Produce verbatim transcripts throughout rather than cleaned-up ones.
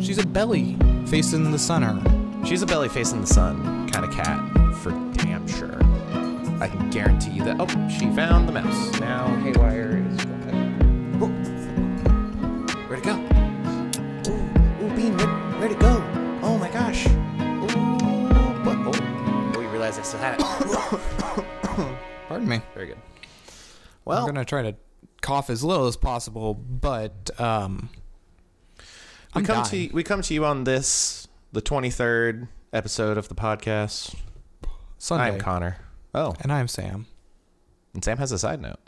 She's a belly facing the sun. She's a belly facing the sun kind of cat, for damn sure. I can guarantee you that. Oh, she found the mouse. Now Haywire is open. Oh. Where'd it go? Ooh, ooh, Bean, where, where'd it go? Oh my gosh. Ooh, what? Oh, oh, you realize I still had it. Pardon me. Very good. Well, I'm gonna try to cough as little as possible, but um, I'm we come dying. to we come to you on this the twenty-third episode of the podcast. Sunday. I'm Connor. Oh. And I'm Sam. And Sam has a side note.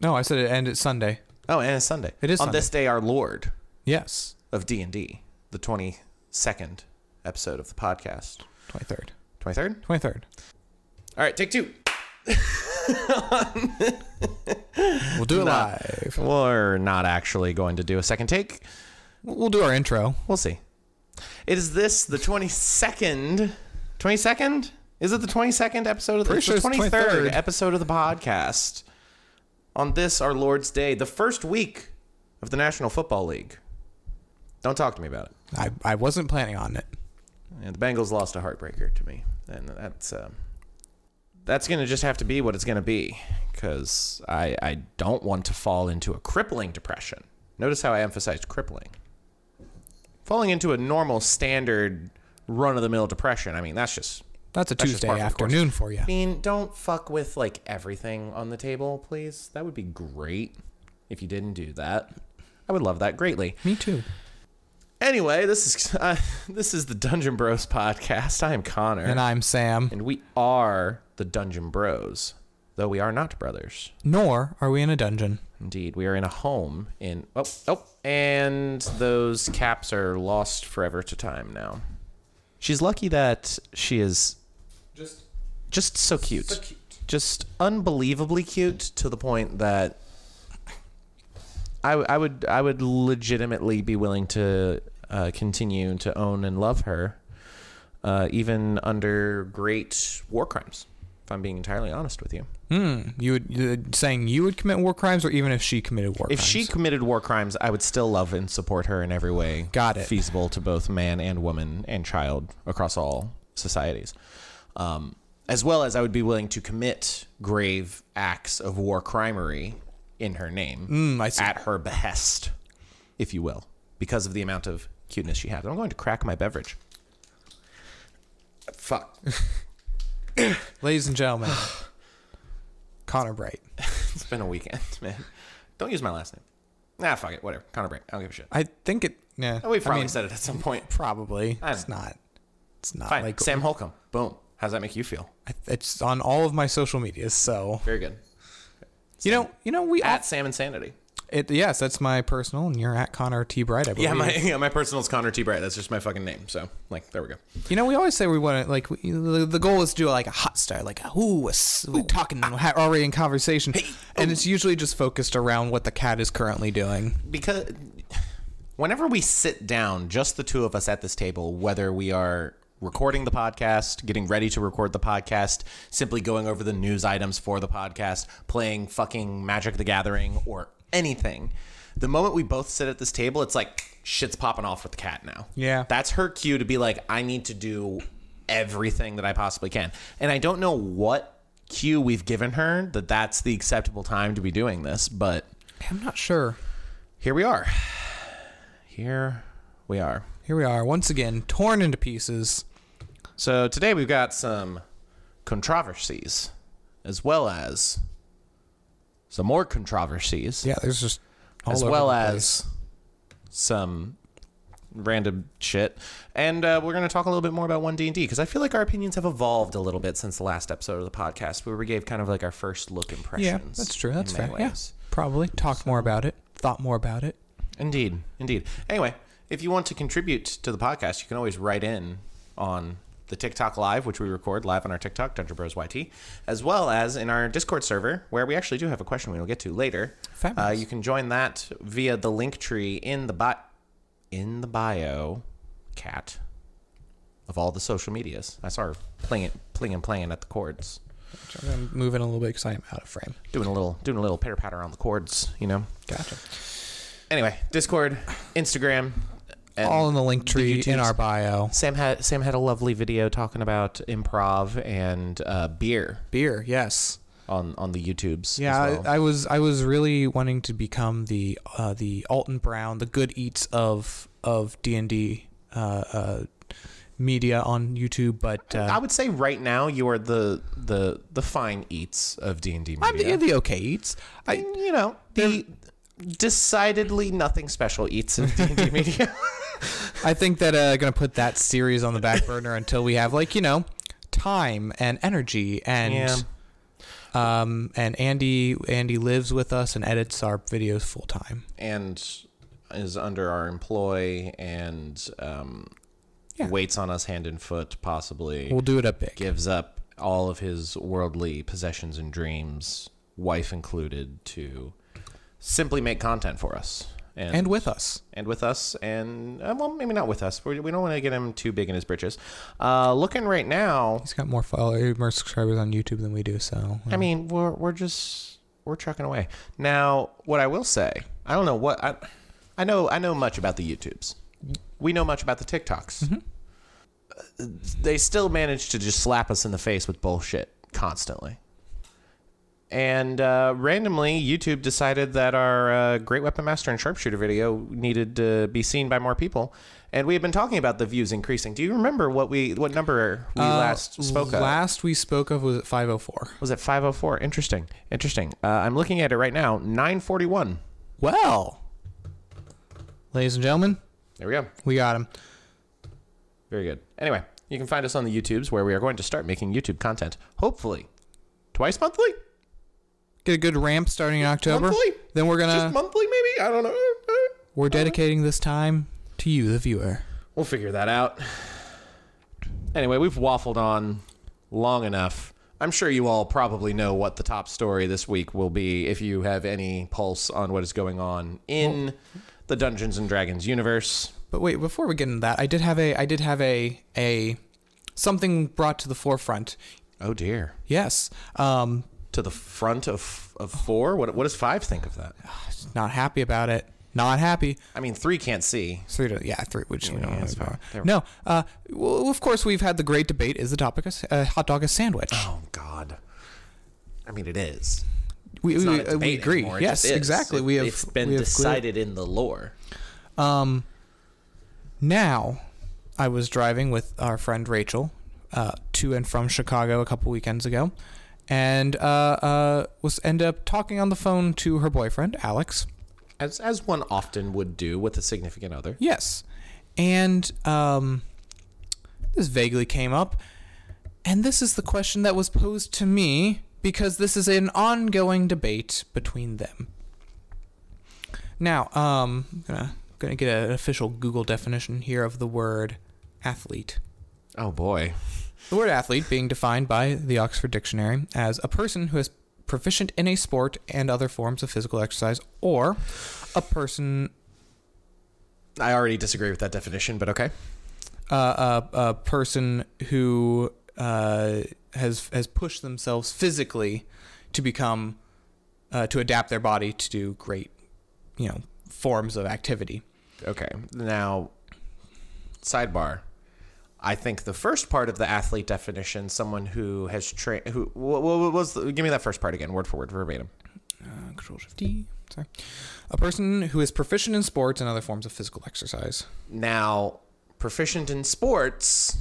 No, I said it, and it's Sunday. Oh, and it's Sunday. It is On Sunday. This day, our Lord. Yes. Of D and D, the twenty-second episode of the podcast. twenty-third. twenty-third? twenty-third. All right, take two. We'll do it not, live. We're not actually going to do a second take. We'll do our intro. We'll see. Is this the twenty-second? twenty-second? Is it the twenty-second episode of the, sure the twenty-third, twenty-third episode of the podcast? On this, our Lord's Day, the first week of the National Football League. Don't talk to me about it. I, I wasn't planning on it. And the Bengals lost a heartbreaker to me. And that's uh, that's going to just have to be what it's going to be. Because I, I don't want to fall into a crippling depression. Notice how I emphasized crippling. Falling into a normal, standard, run-of-the-mill depression. I mean, that's just... That's a That's Tuesday afternoon for you. I mean, don't fuck with, like, everything on the table, please. That would be great if you didn't do that. I would love that greatly. Me too. Anyway, this is uh, this is the Dungeon Bros podcast. I am Connor. And I'm Sam. And we are the Dungeon Bros, though we are not brothers. Nor are we in a dungeon. Indeed. We are in a home in... Oh, oh. And those caps are lost forever to time now. She's lucky that she is... Just, just so cute. so cute. Just unbelievably cute to the point that I, I would I would legitimately be willing to uh, continue to own and love her, uh, even under great war crimes. If I'm being entirely honest with you, mm, you would saying you would commit war crimes, or even if she committed war. If crimes? If she committed war crimes, I would still love and support her in every way. Got it. Feasible to both man and woman and child across all societies. Um, as well as I would be willing to commit grave acts of war crimery in her name, mm, I see. At her behest, if you will, because of the amount of cuteness she has. I'm going to crack my beverage. Fuck. Ladies and gentlemen, Connor Bright. It's been a weekend, man. Don't use my last name. Nah, fuck it. Whatever. Connor Bright. I don't give a shit. I think it. Yeah. Oh, we probably I mean, said it at some point. Probably. It's not. It's not Fine. like Sam Holcomb. Boom. How does that make you feel? It's on all of my social medias, so very good. Sam. You know, you know, we at all, Sam Insanity. It yes, that's my personal, and you're at Connor T. Bright. I believe. Yeah, my yeah, my personal is Connor T. Bright. That's just my fucking name. So like, there we go. You know, we always say we want to like we, the, the goal is to do like a hot start, like a, ooh, a, we're ooh, talking, ah, we're already in conversation, hey, and ooh. It's usually just focused around what the cat is currently doing. Because whenever we sit down, just the two of us at this table, whether we are recording the podcast, getting ready to record the podcast, simply going over the news items for the podcast, playing fucking Magic the Gathering or anything. The moment we both sit at this table, it's like shit's popping off with the cat now. Yeah. That's her cue to be like, I need to do everything that I possibly can. And I don't know what cue we've given her that that's the acceptable time to be doing this, but I'm not sure. Here we are. Here we are. Here we are, once again, torn into pieces. So today we've got some controversies, as well as some more controversies. Yeah, there's just all As over well the place. As some random shit. And uh, we're going to talk a little bit more about One D and D, because I feel like our opinions have evolved a little bit since the last episode of the podcast, where we gave kind of like our first look impressions. Yeah, that's true. That's fair. Yeah, probably. Talked so. more about it. Thought more about it. Indeed. Indeed. Anyway. If you want to contribute to the podcast, you can always write in on the TikTok Live, which we record live on our TikTok, Dungeon Bros Y T, as well as in our Discord server, where we actually do have a question we will get to later. Uh, you can join that via the link tree in the bio, in the bio, cat, of all the social medias. I saw her playing, playing, playing at the cords. I'm moving a little bit because I am out of frame. Doing a little, doing a little pitter patter on the cords, you know. Gotcha. Anyway, Discord, Instagram. And all in the link tree in our bio. Sam had Sam had a lovely video talking about improv and uh, beer. Beer, yes. On on the YouTubes. Yeah, as well. I, I was I was really wanting to become the uh, the Alton Brown, the Good Eats of of D and D uh, uh, media on YouTube. But uh, I would say right now you are the the the Fine Eats of D and D media. I'm the, the Okay Eats. I you know the decidedly nothing special Eats of D and D media. I think that uh, gonna put that series on the back burner until we have, like, you know, time and energy and yeah. um and Andy Andy lives with us and edits our videos full time and is under our employ and um yeah. waits on us hand and foot possibly. We'll do it up big. Gives up all of his worldly possessions and dreams, wife included, to simply make content for us. And, and with us. And with us. And, uh, well, maybe not with us. We, we don't want to get him too big in his britches. Uh, looking right now. He's got more followers, more subscribers on YouTube than we do, so. Yeah. I mean, we're, we're just, we're trucking away. Now, what I will say, I don't know what, I, I know I know much about the YouTubes. We know much about the TikToks. Mm-hmm. uh, they still manage to just slap us in the face with bullshit constantly. And uh, randomly, YouTube decided that our uh, Great Weapon Master and Sharpshooter video needed to be seen by more people. And we had been talking about the views increasing. Do you remember what we what number we uh, last spoke of? Last we spoke of was at five oh four. Was it five oh four? Interesting. Interesting. Uh, I'm looking at it right now. nine forty-one. Well, ladies and gentlemen. There we go. We got him. Very good. Anyway, you can find us on the YouTubes where we are going to start making YouTube content. Hopefully, twice monthly. Get a good ramp starting in October. Monthly? Then we're gonna just monthly, maybe. I don't know. We're dedicating this time to you, the viewer. We'll figure that out. Anyway, we've waffled on long enough. I'm sure you all probably know what the top story this week will be if you have any pulse on what is going on in well, the Dungeons and Dragons universe. But wait, before we get into that, I did have a, I did have a, a something brought to the forefront. Oh dear. Yes. Um. To the front of, of four? What, what does five think of that? Not happy about it. Not happy. I mean, three can't see. Three, to, yeah, three, which we yeah, don't know. No, uh, well, of course, we've had the great debate, is the topic a uh, hot dog a sandwich? Oh, God. I mean, it is. We, it's we, not a debate we agree. Anymore. Yes, exactly. It, we have, it's been we have decided clear. in the lore. Um, now, I was driving with our friend Rachel uh, to and from Chicago a couple weekends ago. And uh, uh, was end up talking on the phone to her boyfriend, Alex. As, as one often would do with a significant other. Yes. And um, this vaguely came up. And this is the question that was posed to me because this is an ongoing debate between them. Now, um, I'm gonna, gonna get an official Google definition here of the word athlete. Oh, boy. The word athlete being defined by the Oxford Dictionary as a person who is proficient in a sport and other forms of physical exercise, or a person... I already disagree with that definition, but okay. Uh, a, a person who uh, has has pushed themselves physically to become, uh, to adapt their body to do great, you know, forms of activity. Okay. Now, sidebar. I think the first part of the athlete definition, someone who has trained, who, what, what was, the, give me that first part again, word for word, verbatim. Uh, control shift D, sorry. A person who is proficient in sports and other forms of physical exercise. Now, proficient in sports,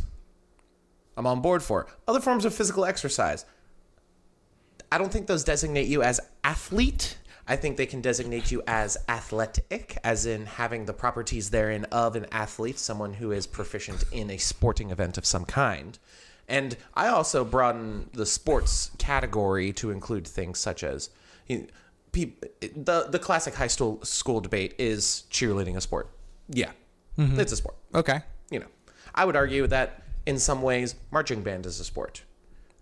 I'm on board for. Other forms of physical exercise. I don't think those designate you as athlete. I think they can designate you as athletic, as in having the properties therein of an athlete, someone who is proficient in a sporting event of some kind. And I also broaden the sports category to include things such as, you know, people, the the classic high school school debate is cheerleading a sport. Yeah, mm-hmm. It's a sport. Okay, you know, I would argue that in some ways, marching band is a sport.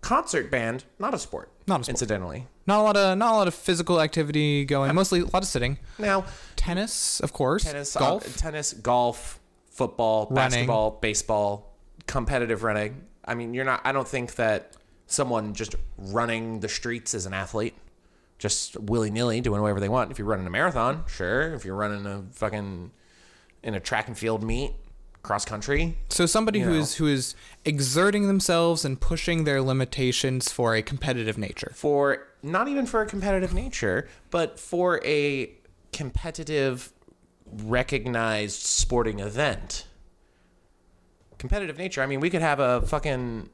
Concert band, not a sport. Not a sport. Incidentally. Not a lot of not a lot of physical activity going. Um, mostly a lot of sitting. Now, tennis, of course. Tennis, golf, uh, tennis, golf, football, running. Basketball, baseball, competitive running. I mean, you're not. I don't think that someone just running the streets is an athlete. Just willy nilly doing whatever they want. If you're running a marathon, sure. If you're running a fucking in a track and field meet, cross country. So somebody who know. is who is exerting themselves and pushing their limitations for a competitive nature. For not even for a competitive nature, but for a competitive recognized sporting event. Competitive nature. I mean, we could have a fucking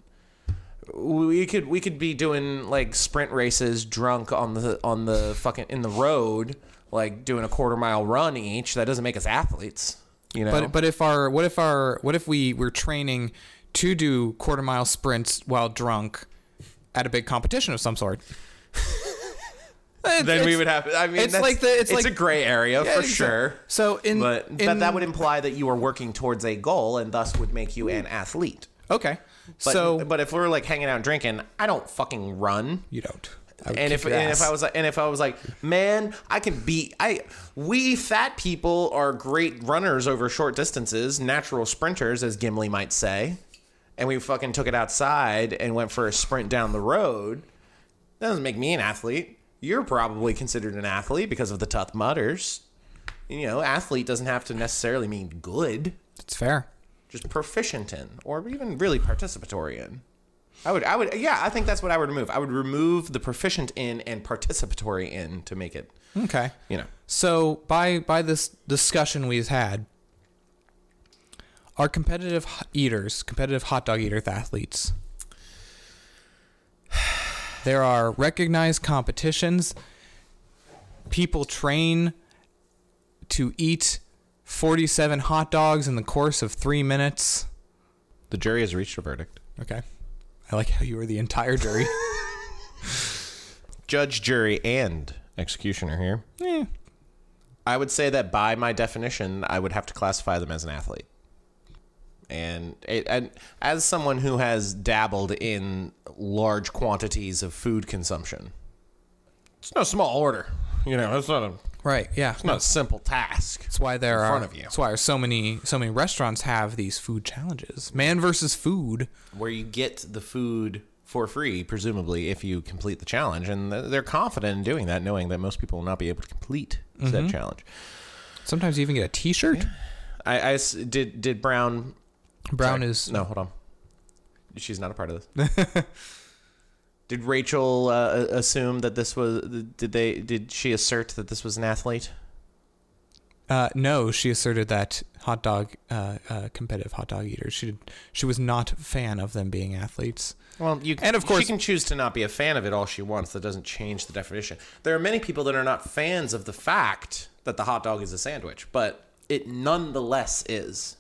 we could we could be doing like sprint races drunk on the on the fucking in the road, like doing a quarter mile run each. That doesn't make us athletes. You know? But but if our what if our what if we were training to do quarter mile sprints while drunk at a big competition of some sort? It, then we would have. I mean, it's that's, like the it's, it's like, a gray area yeah, for sure. So in but, in but that would imply that you are working towards a goal and thus would make you an athlete. Okay. But, so but if we were like hanging out and drinking, I don't fucking run. You don't. And if and if I was like, and if I was like, man, I can beat I we fat people are great runners over short distances, natural sprinters, as Gimli might say, and we fucking took it outside and went for a sprint down the road. That doesn't make me an athlete. You're probably considered an athlete because of the Tough Mudders. You know, athlete doesn't have to necessarily mean good. It's fair. Just proficient in, or even really participatory in. I would, I would, yeah, I think that's what I would remove. I would remove the proficient in and participatory in to make it. Okay. You know. So by, by this discussion we've had, are competitive eaters, competitive hot dog eater athletes, there are recognized competitions. People train to eat forty-seven hot dogs in the course of three minutes. The jury has reached a verdict. Okay. I like how you were the entire jury. Judge, jury, and executioner here. Yeah. I would say that by my definition, I would have to classify them as an athlete. And, it, and as someone who has dabbled in large quantities of food consumption, it's no small order. You know, it's not a... Right, yeah. It's not a simple task. That's why there are in front of you. That's why so many so many restaurants have these food challenges. Man versus food, where you get the food for free, presumably, if you complete the challenge, and they're confident in doing that, knowing that most people will not be able to complete mm-hmm. that challenge. Sometimes you even get a T-shirt. Yeah. I, I did did Brown. Brown sorry, is no. Hold on, she's not a part of this. Did Rachel uh, assume that this was, did they, did she assert that this was an athlete? Uh, no, she asserted that hot dog, uh, uh, competitive hot dog eaters, she, did, she was not a fan of them being athletes. Well, you and of course, she can choose to not be a fan of it all she wants. That doesn't change the definition. There are many people that are not fans of the fact that the hot dog is a sandwich, but it nonetheless is.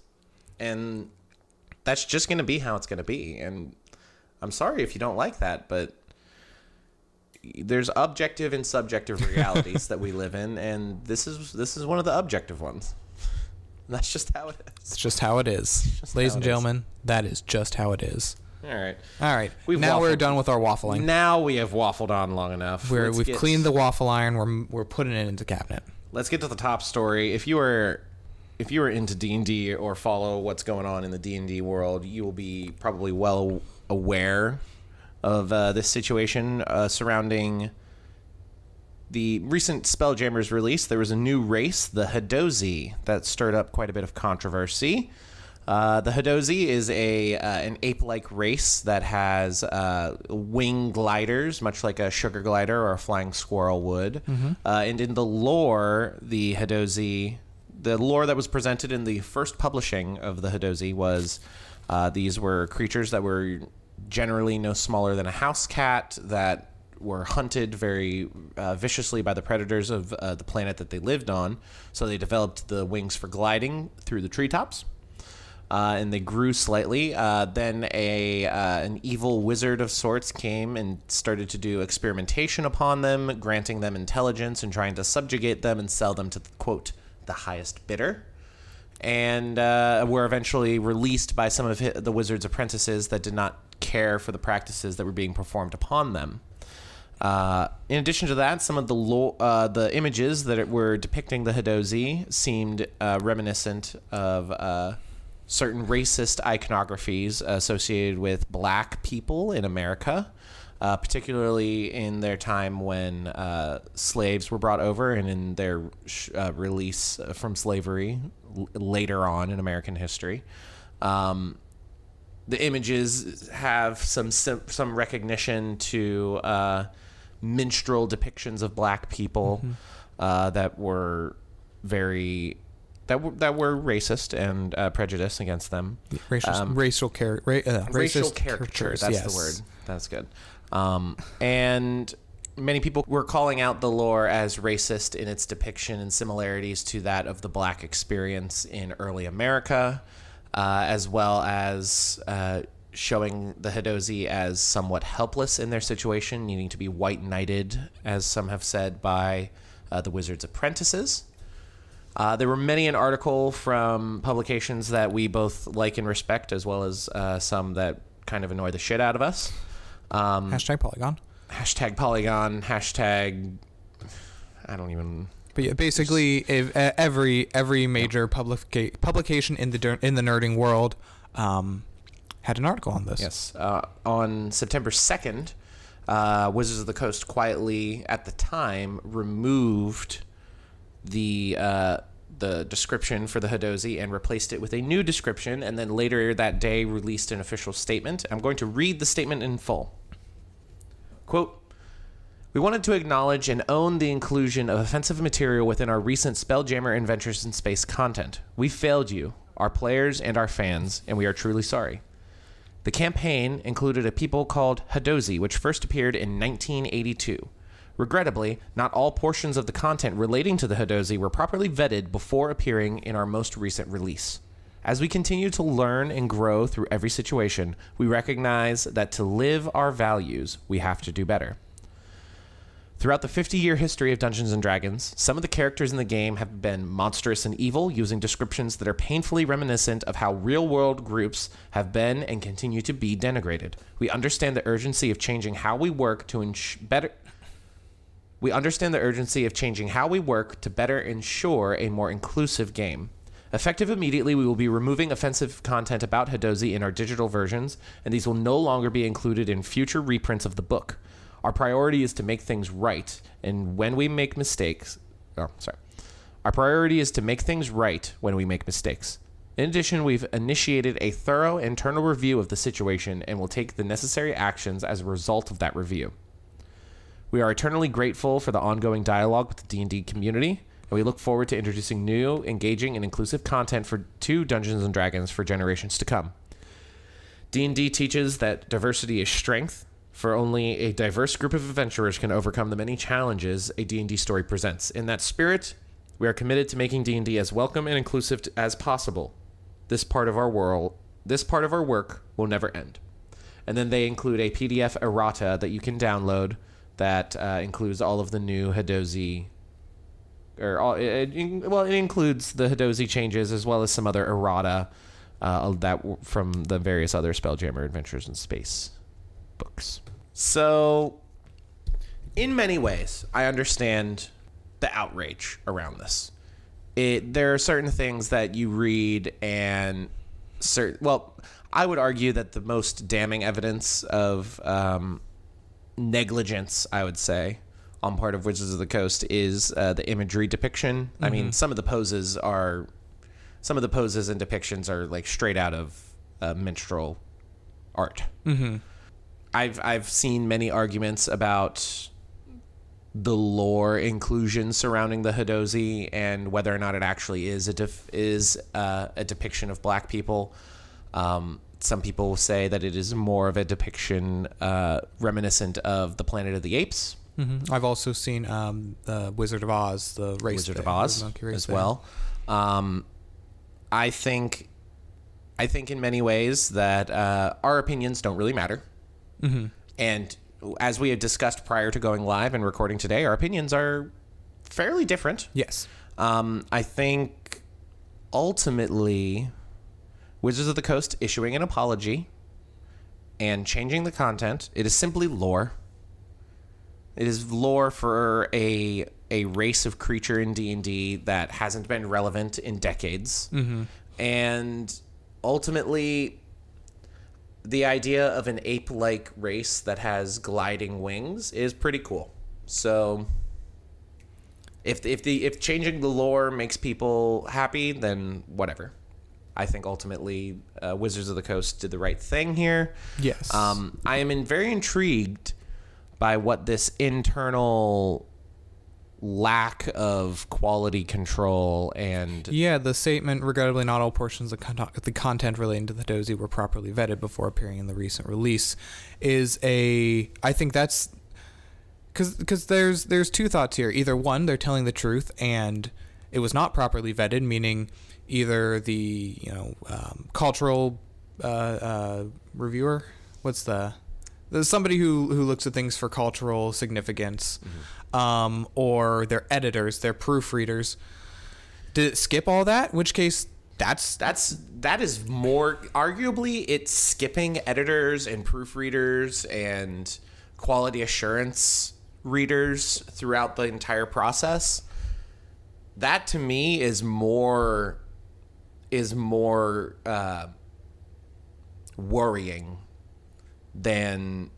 And that's just going to be how it's going to be. And I'm sorry if you don't like that, but there's objective and subjective realities that we live in, and this is this is one of the objective ones. And that's just how it is. It's just how it is. Ladies and gentlemen, that is just how it is. All right. All right. We've now waffled. We're done with our waffling. Now we have waffled on long enough. We're, we've get... cleaned the waffle iron. We're, we're putting it into the cabinet. Let's get to the top story. If you are... If you are into D and D or follow what's going on in the D and D world, you will be probably well aware of uh, this situation uh, surrounding the recent Spelljammer's release. There was a new race, the Hadozee, that stirred up quite a bit of controversy. Uh, the Hadozee is a uh, an ape-like race that has uh, wing gliders, much like a sugar glider or a flying squirrel would. Mm-hmm. uh, and in the lore, the Hadozee... The lore that was presented in the first publishing of the Hadozee was uh, these were creatures that were generally no smaller than a house cat that were hunted very uh, viciously by the predators of uh, the planet that they lived on. So they developed the wings for gliding through the treetops, uh, and they grew slightly. Uh, then a uh, an evil wizard of sorts came and started to do experimentation upon them, granting them intelligence and trying to subjugate them and sell them to, quote, the highest bidder, and uh, were eventually released by some of the wizard's apprentices that did not care for the practices that were being performed upon them. Uh, in addition to that, some of the lo uh, the images that were depicting the Hadozee seemed uh, reminiscent of uh, certain racist iconographies associated with black people in America. uh, particularly in their time when uh, slaves were brought over and in their sh uh, release from slavery l later on in American history. Um, the images have some some recognition to uh, minstrel depictions of black people mm-hmm. uh, that were very that were that were racist and uh, prejudiced against them. Racial, um, racial, char ra uh, racial caricatures. That's yes. the word. That's good. Um, and many people were calling out the lore as racist in its depiction and similarities to that of the black experience in early America. Uh, as well as uh, showing the Hadozee as somewhat helpless in their situation, needing to be white knighted, as some have said, by uh, the wizard's apprentices. Uh, there were many an article from publications that we both like and respect, as well as uh, some that kind of annoy the shit out of us. Um, hashtag Polygon. Hashtag Polygon. Hashtag... I don't even... But yeah, basically, if, uh, every every major publica publication in the in the nerding world um, had an article on this. Yes, uh, on September second, uh, Wizards of the Coast quietly, at the time, removed the uh, the description for the Hadozee and replaced it with a new description, and then later that day released an official statement. I'm going to read the statement in full. Quote. We wanted to acknowledge and own the inclusion of offensive material within our recent Spelljammer Adventures in Space content. We failed you, our players and our fans, and we are truly sorry. The campaign included a people called Hadozee, which first appeared in nineteen eighty-two. Regrettably, not all portions of the content relating to the Hadozee were properly vetted before appearing in our most recent release. As we continue to learn and grow through every situation, we recognize that to live our values, we have to do better. Throughout the fifty-year history of Dungeons and Dragons, some of the characters in the game have been monstrous and evil, using descriptions that are painfully reminiscent of how real-world groups have been and continue to be denigrated. We understand the urgency of changing how we work to ensure better. We understand the urgency of changing how we work to better ensure a more inclusive game. Effective immediately, we will be removing offensive content about Hadozee in our digital versions, and these will no longer be included in future reprints of the book. Our priority is to make things right, and when we make mistakes... Oh, sorry. Our priority is to make things right when we make mistakes. In addition, we've initiated a thorough internal review of the situation and will take the necessary actions as a result of that review. We are eternally grateful for the ongoing dialogue with the D and D community, and we look forward to introducing new, engaging, and inclusive content for to Dungeons and Dragons for generations to come. D and D teaches that diversity is strength, for only a diverse group of adventurers can overcome the many challenges a D and D story presents. In that spirit, we are committed to making D and D as welcome and inclusive as possible. This part of our world, this part of our work will never end. And then they include a P D F errata that you can download that uh, includes all of the new Hadozee, or all, it, it, well, it includes the Hadozee changes as well as some other errata uh, that from the various other Spelljammer Adventures in Space books. So, in many ways, I understand the outrage around this. It, there are certain things that you read and... certain, well, I would argue that the most damning evidence of um, negligence, I would say, on part of Wizards of the Coast is uh, the imagery depiction. Mm-hmm. I mean, some of the poses are... Some of the poses and depictions are, like, straight out of uh, minstrel art. Mm-hmm. I've I've seen many arguments about the lore inclusion surrounding the Hadozee and whether or not it actually is a def is uh, a depiction of black people. Um, some people say that it is more of a depiction uh, reminiscent of the Planet of the Apes. Mm-hmm. I've also seen um, the Wizard of Oz, the race Wizard thing, of Oz as thing. well. Um, I think I think in many ways that uh, our opinions don't really matter. Mm-hmm. And as we had discussed prior to going live and recording today, our opinions are fairly different. Yes. Um, I think ultimately Wizards of the Coast issuing an apology and changing the content, it is simply lore. It is lore for a a race of creature in D and D that hasn't been relevant in decades. Mm-hmm. And ultimately... the idea of an ape-like race that has gliding wings is pretty cool. So if if the if changing the lore makes people happy, then whatever. I think ultimately uh, Wizards of the Coast did the right thing here. Yes. Um, I am in very intrigued by what this internal lack of quality control and... Yeah, the statement, regrettably not all portions of con the content relating to the Hadozee were properly vetted before appearing in the recent release, is a... I think that's... Because there's, there's two thoughts here. Either one, they're telling the truth and it was not properly vetted, meaning... Either the you know um, cultural uh, uh, reviewer, what's the, there's somebody who who looks at things for cultural significance, mm-hmm. um, or their editors, their proofreaders. Did it skip all that? In which case, that's that's that is more arguably it's skipping editors and proofreaders and quality assurance readers throughout the entire process. That to me is more. is more uh, worrying than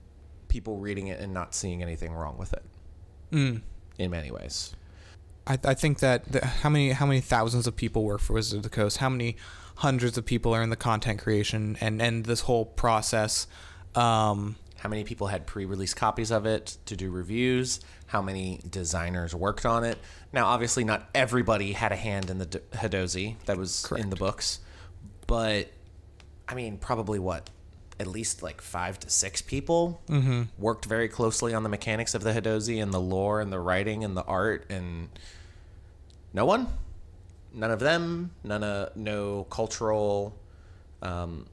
people reading it and not seeing anything wrong with it mm. in many ways. I, I think that the, how many how many thousands of people work for Wizards of the Coast? How many hundreds of people are in the content creation and, and this whole process? Um, how many people had pre-release copies of it to do reviews? How many designers worked on it? Now, obviously, not everybody had a hand in the Hadozee that was Correct. in the books, but I mean, probably what, at least like five to six people mm-hmm. worked very closely on the mechanics of the Hadozee and the lore and the writing and the art, and no one, none of them, none of no cultural. Um,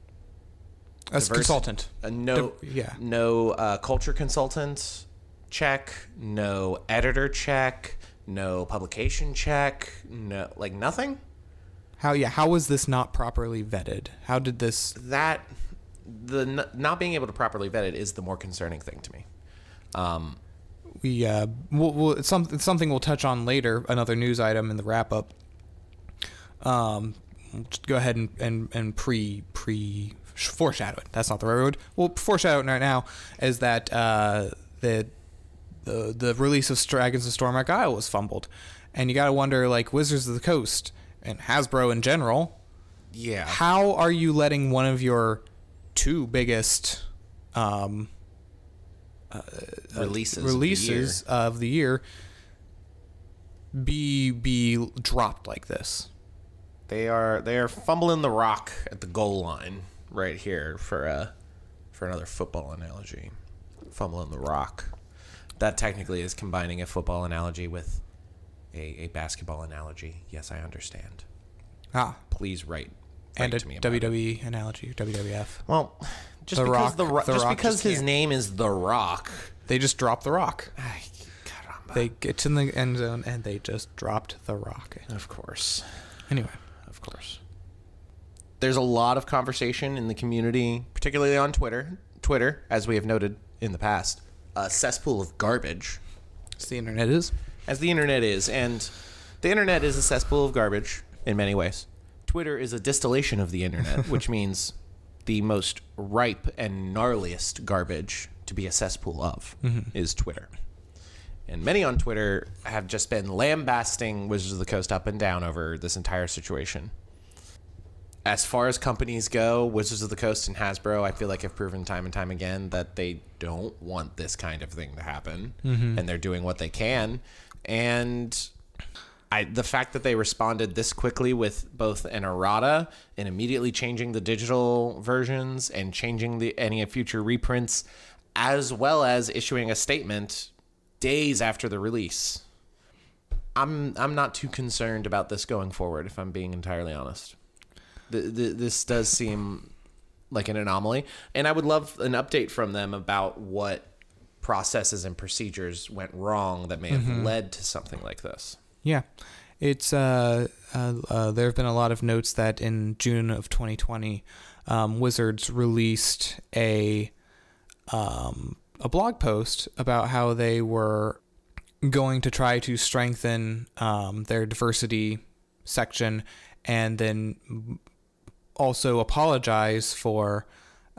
As diverse, consultant, uh, no, Di yeah, no uh, culture consultant. Check, no editor check, no publication check, no, like nothing. How, yeah, how was this not properly vetted? How did this... That, the n not being able to properly vet it is the more concerning thing to me. Um, we, uh, we'll, we'll, it's some, it's something we'll touch on later, another news item in the wrap-up. Um, just go ahead and, and, and pre, pre, foreshadow it. That's not the right word. We'll foreshadow it right now, is that, uh, the... The, the release of Dragons of Stormwreck Isle was fumbled. And you gotta wonder, like, Wizards of the Coast and Hasbro in general, yeah, how are you letting one of your two biggest um, uh, releases, releases of, the of the year be be dropped like this? They are they are fumbling the rock at the goal line right here, for uh, for another football analogy. Fumbling the rock. That technically is combining a football analogy with a, a basketball analogy. Yes, I understand. Ah. Please write, write and to me about it. W W E analogy, W W F. Well, just the because, rock, the ro the just rock because just his can't. name is The Rock. They just dropped The Rock. Ay, caramba. They get to the end zone and they just dropped The Rock. Of course. Anyway. Of course. There's a lot of conversation in the community, particularly on Twitter. Twitter, as we have noted in the past. A cesspool of garbage, as the internet is, as the internet is, and the internet is a cesspool of garbage in many ways. Twitter is a distillation of the internet, which means the most ripe and gnarliest garbage to be a cesspool of mm-hmm. is Twitter. And many on Twitter have just been lambasting Wizards of the Coast up and down over this entire situation. As far as companies go, Wizards of the Coast and Hasbro, I feel like have proven time and time again that they don't want this kind of thing to happen, mm-hmm. and they're doing what they can. And I, the fact that they responded this quickly with both an errata and immediately changing the digital versions and changing the any future reprints, as well as issuing a statement days after the release, I'm I'm not too concerned about this going forward, if I'm being entirely honest. The, the, this does seem like an anomaly, and I would love an update from them about what processes and procedures went wrong that may have mm-hmm. led to something like this. Yeah, it's uh, uh, uh, there have been a lot of notes that in June of twenty twenty, um, Wizards released a um, a blog post about how they were going to try to strengthen um, their diversity section, and then also apologize for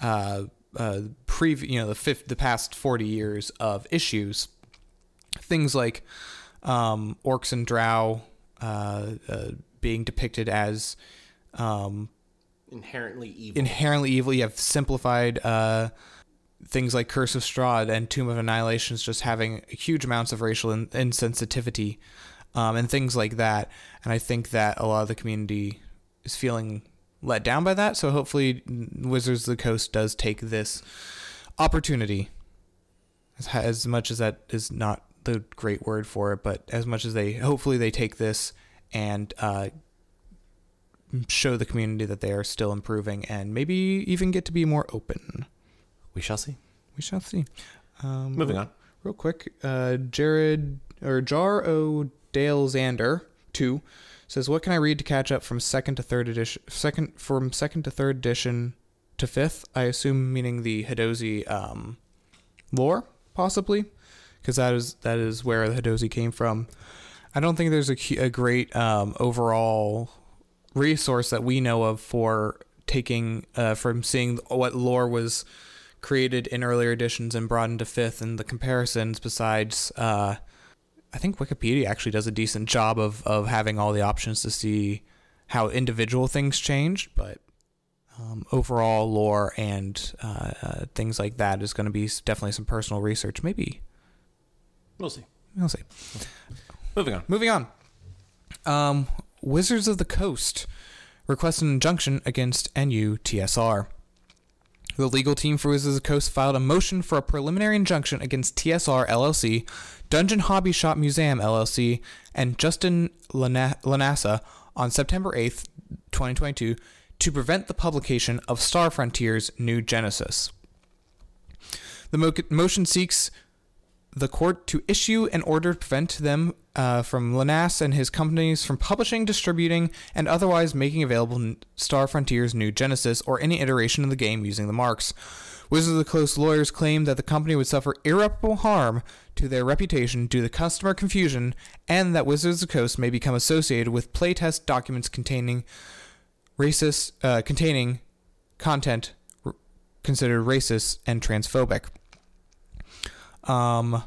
uh, uh, pre you know the fifth, the past forty years of issues, things like um, orcs and drow uh, uh, being depicted as um, inherently evil. Inherently evil. You have simplified uh, things like Curse of Strahd and Tomb of Annihilations just having huge amounts of racial in insensitivity um, and things like that. And I think that a lot of the community is feeling let down by that. So hopefully Wizards of the Coast does take this opportunity, as, as much as that is not the great word for it, but as much as they, hopefully they take this and uh, show the community that they are still improving and maybe even get to be more open. We shall see. We shall see. Um, Moving on. Real quick, uh, Jared or Jar O Dale Xander two says, "What can I read to catch up from second to third edition? Second from second to third edition to fifth? I assume meaning the Hadozee um, lore, possibly, because that is that is where the Hadozee came from. I don't think there's a, a great um, overall resource that we know of for taking uh, from seeing what lore was." Created in earlier editions and brought into fifth, and the comparisons. Besides, uh, I think Wikipedia actually does a decent job of of having all the options to see how individual things changed. But um, overall lore and uh, uh, things like that is going to be definitely some personal research. Maybe we'll see. We'll see. Moving on. Moving on. Um, Wizards of the Coast request an injunction against N U T S R. The legal team for Wizards of the Coast filed a motion for a preliminary injunction against T S R L L C, Dungeon Hobby Shop Museum L L C, and Justin LaNasa on September eighth, twenty twenty-two to prevent the publication of Star Frontiers' New Genesis. The mo motion seeks the court to issue an order to prevent them uh, from LaNasa and his companies from publishing, distributing, and otherwise making available Star Frontier's New Genesis or any iteration of the game using the marks. Wizards of the Coast lawyers claim that the company would suffer irreparable harm to their reputation due to customer confusion, and that Wizards of the Coast may become associated with playtest documents containing racist, uh, containing content r considered racist and transphobic. Um,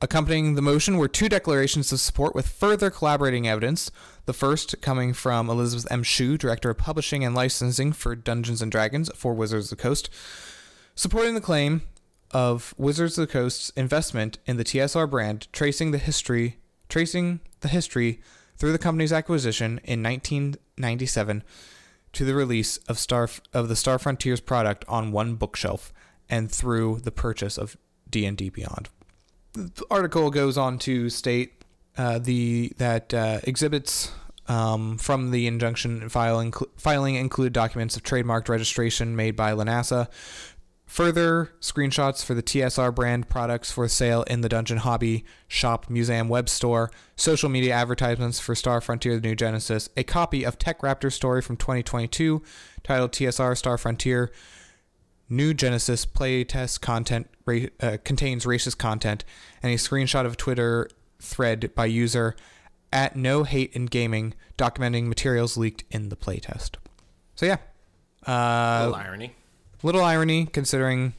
accompanying the motion were two declarations of support with further collaborating evidence. The first coming from Elizabeth M. Shue, Director of Publishing and Licensing for Dungeons and Dragons for Wizards of the Coast, supporting the claim of Wizards of the Coast's investment in the T S R brand, tracing the history, tracing the history through the company's acquisition in nineteen ninety-seven to the release of Star of the Star Frontiers product on one bookshelf and through the purchase of D and D Beyond. The article goes on to state uh, the that uh, exhibits um, from the injunction filing filing include documents of trademarked registration made by LaNasa, further screenshots for the T S R brand products for sale in the Dungeon Hobby Shop Museum web store, social media advertisements for Star Frontier: The New Genesis, a copy of Tech Raptor story from twenty twenty-two titled T S R Star Frontier New Genesis playtest content ra uh, contains racist content, and a screenshot of a Twitter thread by user at No Hate in Gaming documenting materials leaked in the playtest. So yeah, uh, little irony. Little irony considering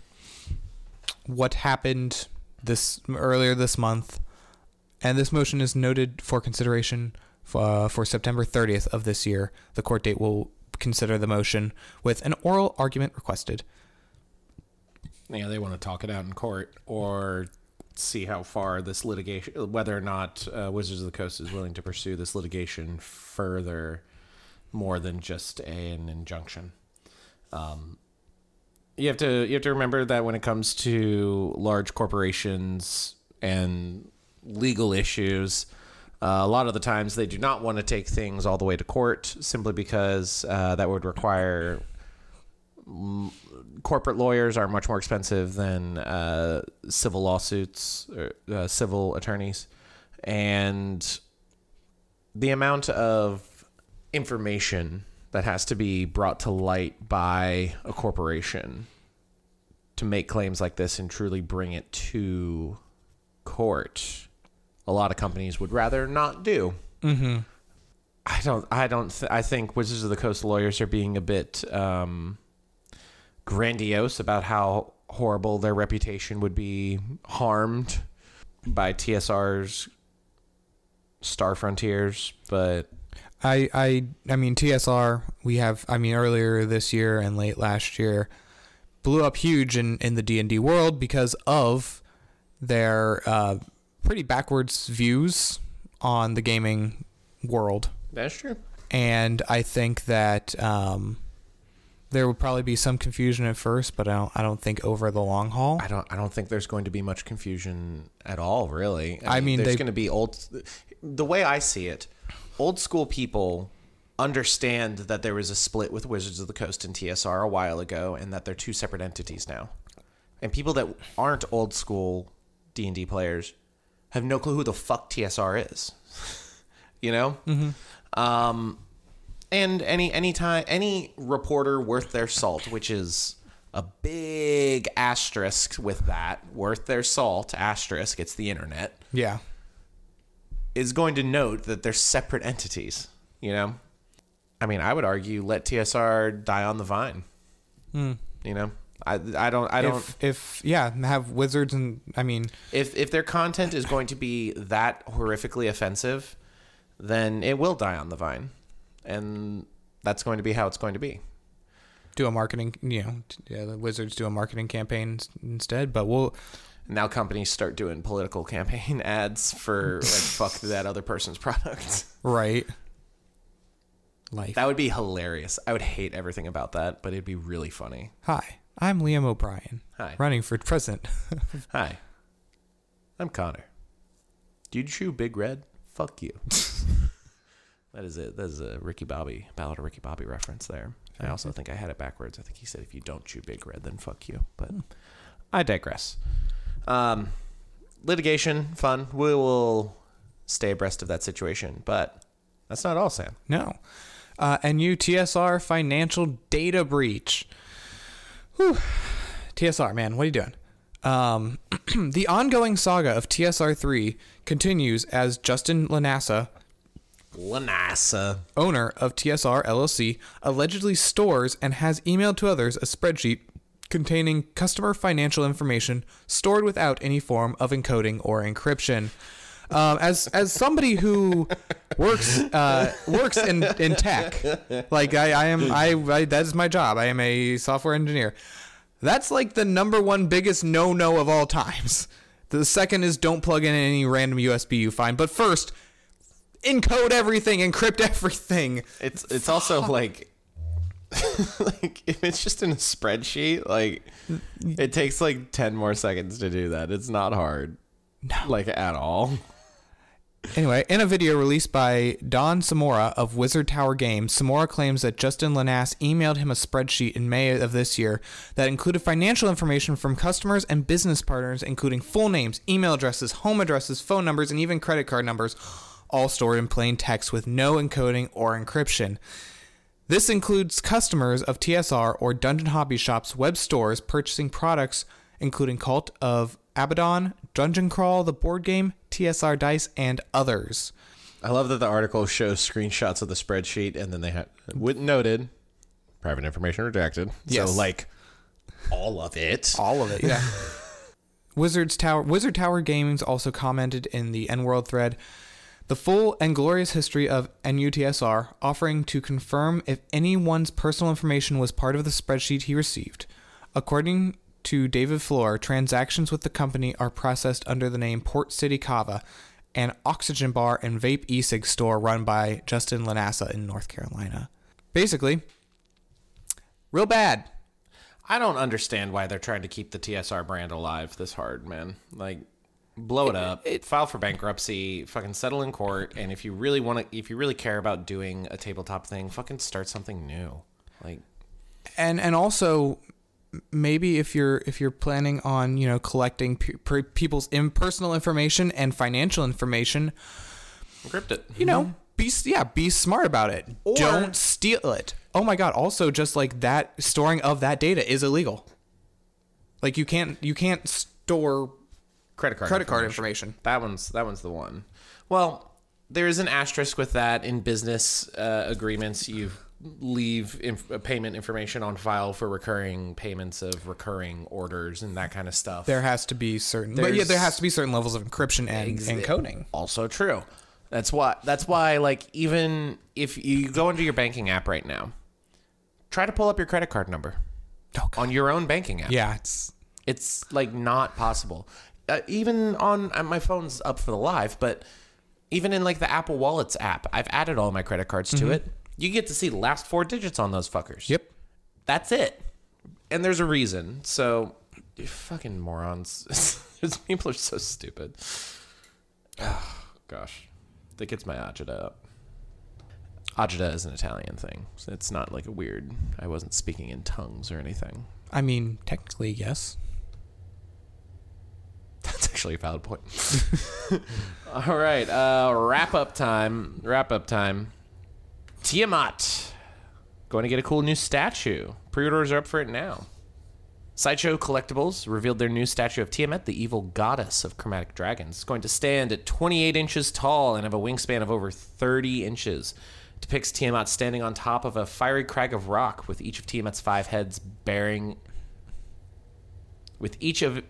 what happened this earlier this month, and this motion is noted for consideration for, uh, for September thirtieth of this year. The court date will consider the motion with an oral argument requested. Yeah, they want to talk it out in court or see how far this litigation, whether or not uh, Wizards of the Coast is willing to pursue this litigation further, more than just a, an injunction. Um, you have to you have to remember that when it comes to large corporations and legal issues, uh, a lot of the times they do not want to take things all the way to court simply because uh, that would require. Corporate lawyers are much more expensive than uh, civil lawsuits or uh, civil attorneys, and the amount of information that has to be brought to light by a corporation to make claims like this and truly bring it to court, a lot of companies would rather not do. Mm-hmm. I don't I don't th I think Wizards of the Coast lawyers are being a bit um grandiose about how horrible their reputation would be harmed by T S R's Star Frontiers, but I, I, I mean, T S R, we have, I mean, earlier this year and late last year, blew up huge in, in the D and D world because of their uh, pretty backwards views on the gaming world. That's true. And I think that um, there would probably be some confusion at first, but I don't, I don't think over the long haul. I don't, I don't think there's going to be much confusion at all, really. I, I mean, mean, there's they, going to be old, the way I see it, old school people understand that there was a split with Wizards of the Coast and T S R a while ago, and that they're two separate entities now. And people that aren't old school D and D players have no clue who the fuck T S R is, you know? Mm-hmm. Um, and any any time any reporter worth their salt, which is a big asterisk with that, worth their salt asterisk. It's the internet. Yeah. Is going to note that they're separate entities, you know? I mean, I would argue let T S R die on the vine. Mm. You know, I I don't I don't if, if yeah have Wizards and I mean if if their content is going to be that horrifically offensive, then it will die on the vine, and that's going to be how it's going to be. Do a marketing, you know, yeah, the Wizards do a marketing campaign instead, but we'll. Now companies start doing political campaign ads for like fuck that other person's product. Right. Life. That would be hilarious. I would hate everything about that, but it'd be really funny. Hi, I'm Liam O'Brien. Hi. Running for president. Hi. I'm Connor. Do you chew Big Red? Fuck you. That is it. That is a Ricky Bobby, Ballad of Ricky Bobby reference there. I also think I had it backwards. I think he said if you don't chew Big Red, then fuck you. But I digress. Um, litigation, fun. We will stay abreast of that situation, but that's not all, Sam. No. Uh, and new T S R financial data breach. Whew. T S R, man, what are you doing? Um, the ongoing saga of T S R three continues as Justin LaNasa, LaNasa, owner of T S R L L C, allegedly stores and has emailed to others a spreadsheet containing customer financial information stored without any form of encoding or encryption. Um, as as somebody who works uh, works in, in tech, like I, I am, I, I that is my job. I am a software engineer. That's like the number one biggest no no of all times. The second is don't plug in any random U S B you find. But first, encode everything, encrypt everything. It's it's also like. Like if it's just in a spreadsheet, like it takes like ten more seconds to do that. It's not hard. No. Like at all. Anyway, in a video released by Don Samora of Wizard Tower Games, Samora claims that Justin LaNasa emailed him a spreadsheet in May of this year that included financial information from customers and business partners, including full names, email addresses, home addresses, phone numbers, and even credit card numbers, all stored in plain text with no encoding or encryption. This includes customers of T S R or Dungeon Hobby Shop's web stores purchasing products including Cult of Abaddon, Dungeon Crawl, the board game, T S R Dice, and others. I love that the article shows screenshots of the spreadsheet and then they had noted private information redacted. Yes. So like all of it. All of it, yeah. Wizards Tower Wizard Tower Games also commented in the N-World thread. The full and glorious history of N U T S R, offering to confirm if anyone's personal information was part of the spreadsheet he received. According to David Floor, transactions with the company are processed under the name Port City Kava, an oxygen bar and vape e-cig store run by Justin LaNasa in North Carolina. Basically, real bad. I don't understand why they're trying to keep the T S R brand alive this hard, man. Like... blow it up, it, it, file for bankruptcy, fucking settle in court, and if you really want to, if you really care about doing a tabletop thing, fucking start something new. Like, and and also maybe if you're if you're planning on, you know, collecting pe pe people's impersonal information and financial information, encrypt it. You know, be yeah, be smart about it. Or, don't steal it. Oh my god! Also, just like that, storing of that data is illegal. Like you can't you can't store. Credit card credit information. card information. That one's that one's the one. Well, there is an asterisk with that in business uh, agreements. You've leave inf payment information on file for recurring payments of recurring orders and that kind of stuff. There has to be certain, There's, but yeah, there has to be certain levels of encryption and, and coding. Also true. That's why, that's why, like, even if you go into your banking app right now, try to pull up your credit card number oh, on your own banking app. Yeah, it's it's like not possible. Uh, even on uh, my phone's up for the live, but even in like the Apple Wallets app, I've added all my credit cards mm-hmm. to it. You get to see the last four digits on those fuckers. Yep, that's it. And there's a reason. So, you fucking morons. People are so stupid. Oh, gosh. That gets my agita up. Agita is an Italian thing. So it's not like a weird... I wasn't speaking in tongues or anything. I mean, technically, yes. That's actually a valid point. All right. Uh, wrap-up time. Wrap-up time. Tiamat. Going to get a cool new statue. Pre-orders are up for it now. Sideshow Collectibles revealed their new statue of Tiamat, the evil goddess of chromatic dragons. It's going to stand at twenty-eight inches tall and have a wingspan of over thirty inches. It depicts Tiamat standing on top of a fiery crag of rock with each of Tiamat's five heads bearing... With each of...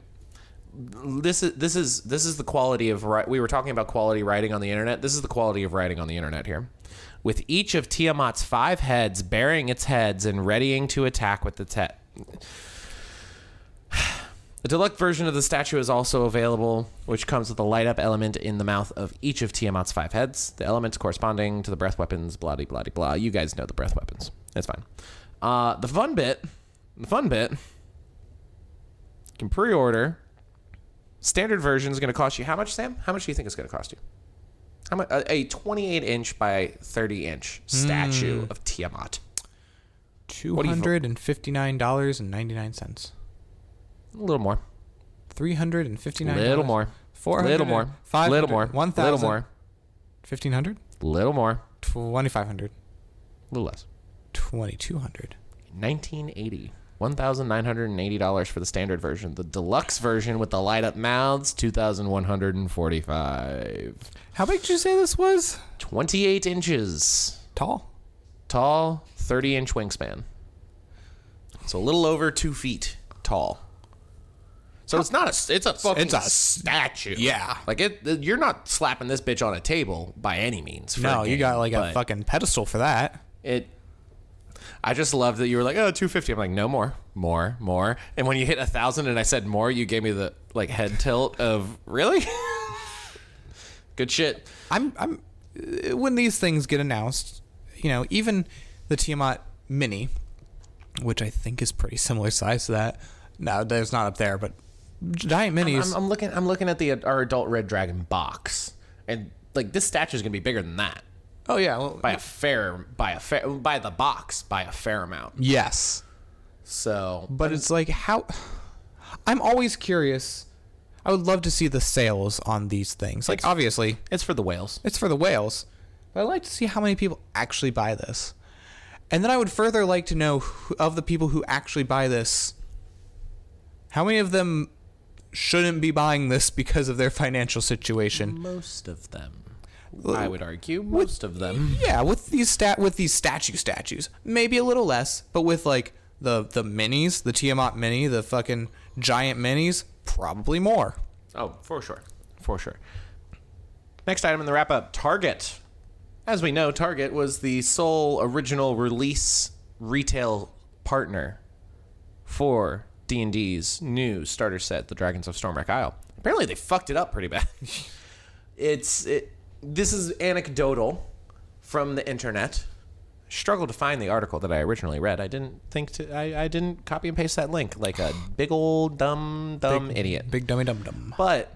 This is this is this is the quality of we were talking about quality writing on the internet. This is the quality of writing on the internet here. With each of Tiamat's five heads bearing its heads and readying to attack with the tet. A deluxe version of the statue is also available, which comes with a light up element in the mouth of each of Tiamat's five heads. The elements corresponding to the breath weapons, blah de blah de blah. You guys know the breath weapons. That's fine. Uh, the fun bit, the fun bit. You can pre-order. Standard version is going to cost you how much, Sam? How much do you think it's going to cost you? How much? A twenty-eight inch by thirty inch statue mm. of Tiamat. two hundred fifty-nine dollars and ninety-nine cents. A little more. three hundred fifty-nine dollars. Little more. four hundred dollars. Little more. five hundred dollars. Little more. one thousand dollars. Little more. fifteen hundred dollars. Little more. twenty-five hundred dollars. A little less. twenty-two hundred dollars. nineteen eighty. one thousand nine hundred eighty dollars for the standard version. The deluxe version with the light up mouths, two thousand one hundred forty-five dollars. How big did you say this was? twenty-eight inches. Tall? Tall, thirty inch wingspan. So a little over two feet tall. So it's not a, it's a fucking it's a statue. Yeah. Like it, you're not slapping this bitch on a table by any means. For no, game, you got like a fucking pedestal for that. It, I just love that you were like, oh, two fifty. I'm like, no more, more, more. And when you hit a thousand and I said more, you gave me the like head tilt of really good shit. I'm, I'm, when these things get announced, you know, even the Tiamat Mini, which I think is pretty similar size to that. No, there's not up there, but giant minis. I'm, I'm, I'm looking, I'm looking at the, our adult red dragon box and like this statue is going to be bigger than that. Oh yeah, well, by a fair, by a fair, by the box, by a fair amount. Yes. So, but it's like how. I'm always curious. I would love to see the sales on these things. Like obviously, it's for the whales. It's for the whales. But I'd like to see how many people actually buy this, and then I would further like to know who, of the people who actually buy this, how many of them shouldn't be buying this because of their financial situation. Most of them. I would argue most with, of them. Yeah, with these stat with these statue statues, maybe a little less, but with like the the minis, the Tiamat mini, the fucking giant minis, probably more. Oh, for sure, for sure. Next item in the wrap up: Target. As we know, Target was the sole original release retail partner for D and D's new starter set, the Dragons of Stormwreck Isle. Apparently, they fucked it up pretty bad. it's it. This is anecdotal from the internet. Struggled to find the article that I originally read. I didn't think to. I, I didn't copy and paste that link like a big old dumb dumb big, idiot. Big dummy dumb dumb. But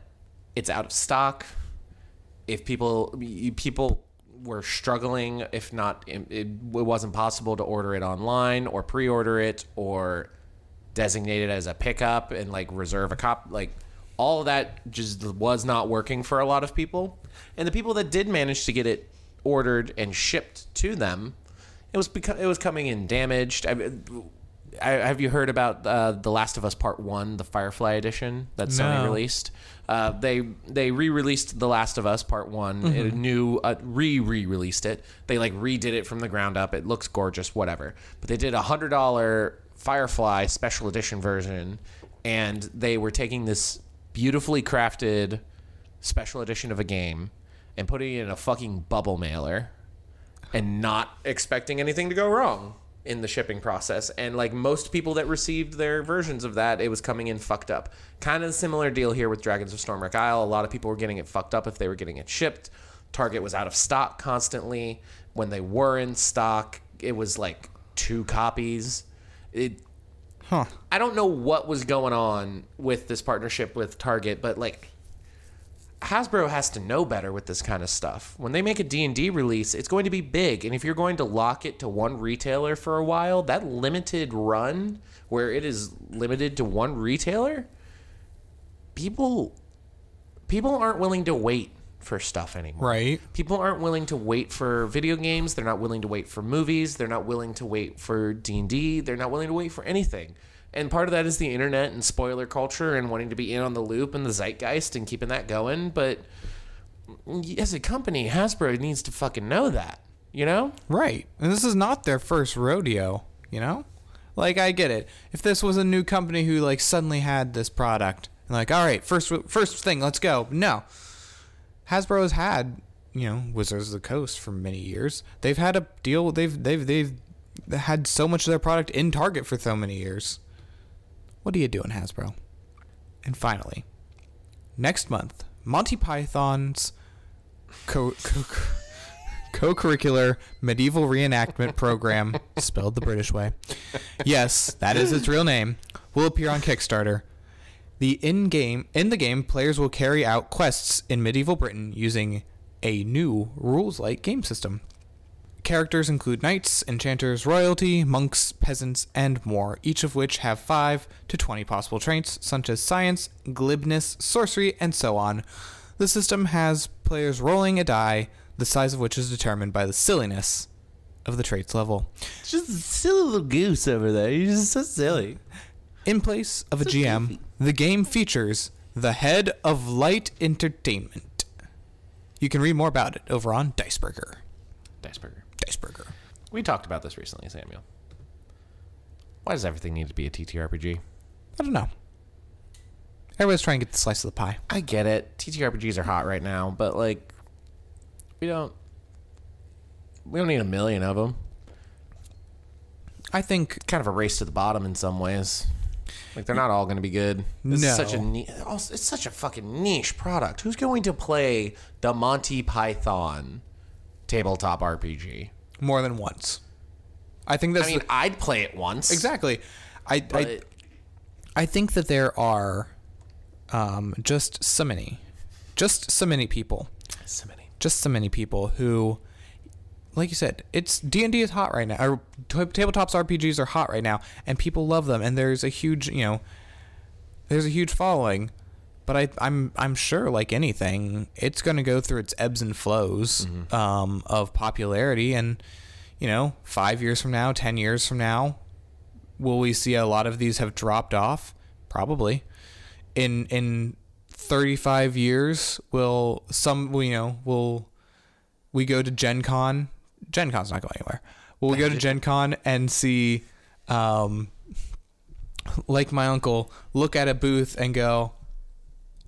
it's out of stock. If people people were struggling, if not, it, it wasn't possible to order it online or pre-order it or designate it as a pickup and like reserve a cop like. All of that just was not working for a lot of people. And the people that did manage to get it ordered and shipped to them, it was, it was coming in damaged. I mean, I, have you heard about uh, The Last of Us Part One, the Firefly edition that Sony no. released? Uh, they they re-released The Last of Us Part One. Mm-hmm. It new uh, re-re-released it. They like redid it from the ground up. It looks gorgeous, whatever. But they did a hundred dollar Firefly special edition version, and they were taking this beautifully crafted special edition of a game and putting it in a fucking bubble mailer, and not expecting anything to go wrong in the shipping process. And like most people that received their versions of that, it was coming in fucked up. Kind of a similar deal here with Dragons of Stormwreck Isle. A lot of people were getting it fucked up if they were getting it shipped. Target was out of stock constantly. When they were in stock, it was like two copies. It, huh. I don't know what was going on with this partnership with Target, but like Hasbro has to know better with this kind of stuff. When they make a D and D release, it's going to be big. And if you're going to lock it to one retailer for a while, that limited run where it is limited to one retailer, people people aren't willing to wait for stuff anymore. Right. People aren't willing to wait for video games. They're not willing to wait for movies. They're not willing to wait for D and D. They're not willing to wait for anything. And part of that is the internet and spoiler culture and wanting to be in on the loop and the zeitgeist and keeping that going. But as a company, Hasbro needs to fucking know that, you know? Right. And this is not their first rodeo, you know? Like, I get it. If this was a new company who, like, suddenly had this product, and like, all right, first, first thing, let's go. No. Hasbro's had, you know, Wizards of the Coast for many years. They've had a deal. They've, they've, they've had so much of their product in Target for so many years. What are you doing, Hasbro? And finally, next month, Monty Python's co co co-curricular medieval reenactment program, spelled the British way, yes, that is its real name, will appear on Kickstarter. The in-game in the game, players will carry out quests in medieval Britain using a new rules-like game system. Characters include knights, enchanters, royalty, monks, peasants, and more, each of which have five to twenty possible traits, such as science, glibness, sorcery, and so on. The system has players rolling a die, the size of which is determined by the silliness of the traits level. It's just a silly little goose over there. You're just so silly. In place of a G M, the game features the head of Light Entertainment. You can read more about it over on Diceburger. Diceburger. Diceburger. We talked about this recently, Samuel. Why does everything need to be a T T R P G? I don't know. Everybody's trying to get the slice of the pie. I get it. T T R P Gs are hot right now, but like, we don't. We don't need a million of them. I think it's kind of a race to the bottom in some ways. Like they're not all going to be good. This no. Is such a it's such a fucking niche product. Who's going to play the Monty Python tabletop R P G more than once? I think that's. I mean, the, I'd play it once. Exactly. I but, I, I think that there are, um, just so many, just so many people, so many, just so many people who, like you said, it's D and D is hot right now. Or, tabletops R P Gs are hot right now, and people love them. And there's a huge, you know, there's a huge following. But I, I'm I'm sure, like anything, it's going to go through its ebbs and flows mm-hmm. um, of popularity. And, you know, five years from now, ten years from now, will we see a lot of these have dropped off? Probably. In in thirty-five years, will some, you know, will we go to Gen Con? Gen Con's not going anywhere. Will we go to Gen Con and see, um, like my uncle, look at a booth and go,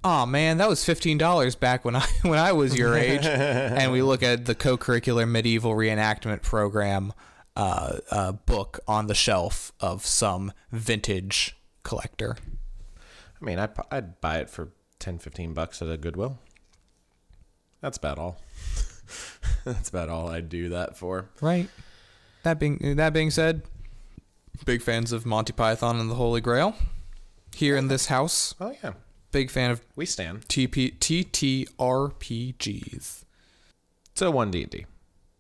oh man, that was fifteen dollars back when I when I was your age. And we look at the co-curricular medieval reenactment program uh, uh, book on the shelf of some vintage collector. I mean, I'd, I'd buy it for ten, fifteen bucks at a Goodwill. That's about all. That's about all I'd do that for. Right. That being that being said, big fans of Monty Python and the Holy Grail here in this house. Oh yeah. Big fan of we stand T T R P Gs. So one D and D.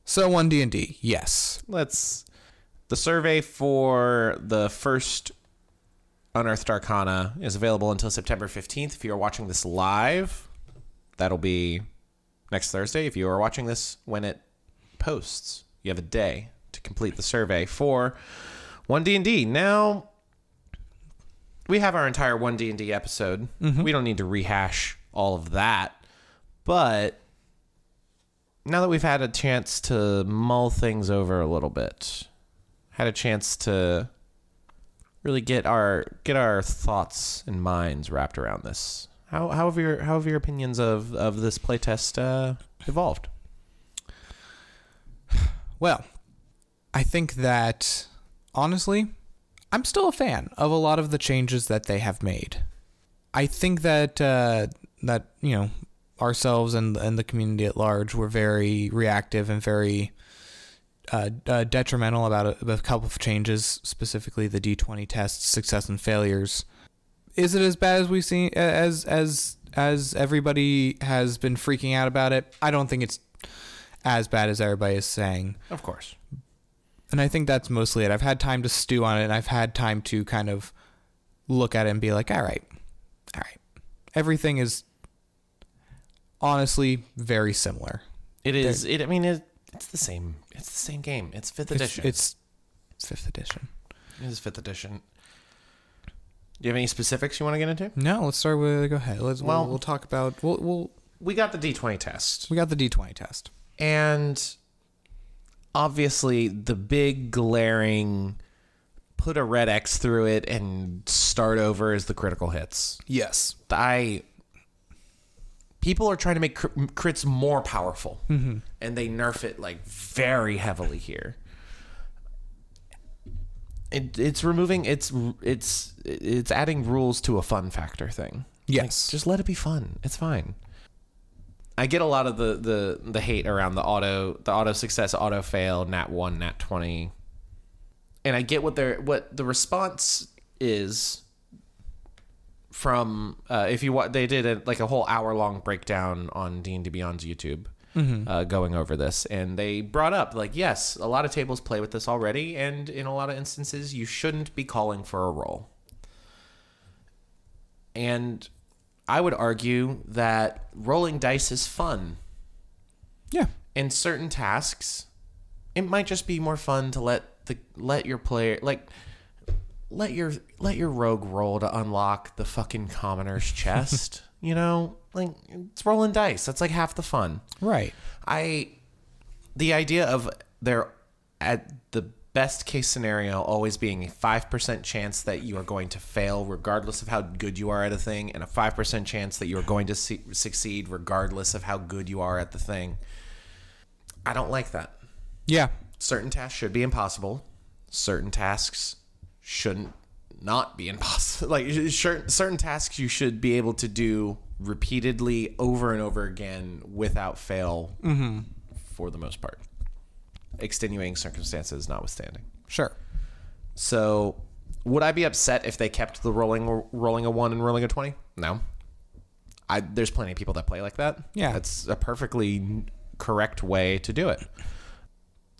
So one D and D. Yes. Let's. The survey for the first Unearthed Arcana is available until September fifteenth. If you are watching this live, that'll be next Thursday. If you are watching this when it posts, you have a day to complete the survey for One D and D. Now, we have our entire One D and D episode. Mm-hmm. We don't need to rehash all of that. But now that we've had a chance to mull things over a little bit, had a chance to really get our get our thoughts and minds wrapped around this, How how have your how have your opinions of of this playtest uh, evolved? Well, I think that honestly, I'm still a fan of a lot of the changes that they have made. I think that uh, that you know ourselves and and the community at large were very reactive and very uh, uh, detrimental about a, about a couple of changes, specifically the D twenty tests, success and failures. Is it as bad as we've seen, as as as everybody has been freaking out about it? I don't think it's as bad as everybody is saying. Of course. And I think that's mostly it. I've had time to stew on it, and I've had time to kind of look at it and be like, all right, all right. Everything is honestly very similar. It is. They're, it. I mean, it, it's the same. It's the same game. It's fifth edition. It's, it's fifth edition. It is fifth edition. Do you have any specifics you want to get into? No, let's start with, go ahead. Let's, well, we'll, we'll talk about, we'll, we'll... We got the D twenty test. We got the D twenty test. And obviously the big glaring, put a red X through it and start over is the critical hits. Yes. I, people are trying to make crits more powerful. Mm-hmm. And they nerf it like very heavily here. It, it's removing it's it's it's adding rules to a fun factor thing. Yes, like, just let it be fun. It's fine. I get a lot of the the the hate around the auto the auto success, auto fail, nat one, nat twenty, and I get what they're what the response is from uh, if you want they did a, like a whole hour long breakdown on D and D Beyond's YouTube. Mm-hmm. Uh, going over this, and they brought up like, yes, a lot of tables play with this already, and in a lot of instances you shouldn't be calling for a roll. And I would argue that rolling dice is fun. Yeah. In certain tasks, it might just be more fun to let the let your player like let your let your rogue roll to unlock the fucking commoner's chest. You know, like, it's rolling dice. That's like half the fun. Right. I, the idea of there, at the best case scenario, always being a five percent chance that you are going to fail regardless of how good you are at a thing, and a five percent chance that you are going to see, succeed regardless of how good you are at the thing. I don't like that. Yeah. Certain tasks should be impossible. Certain tasks shouldn't not be impossible. Like, certain tasks you should be able to do repeatedly over and over again without fail. Mm-hmm. For the most part, extenuating circumstances notwithstanding. Sure. So would I be upset if they kept the rolling rolling a one and rolling a twenty? No. I there's plenty of people that play like that. Yeah, that's a perfectly correct way to do it.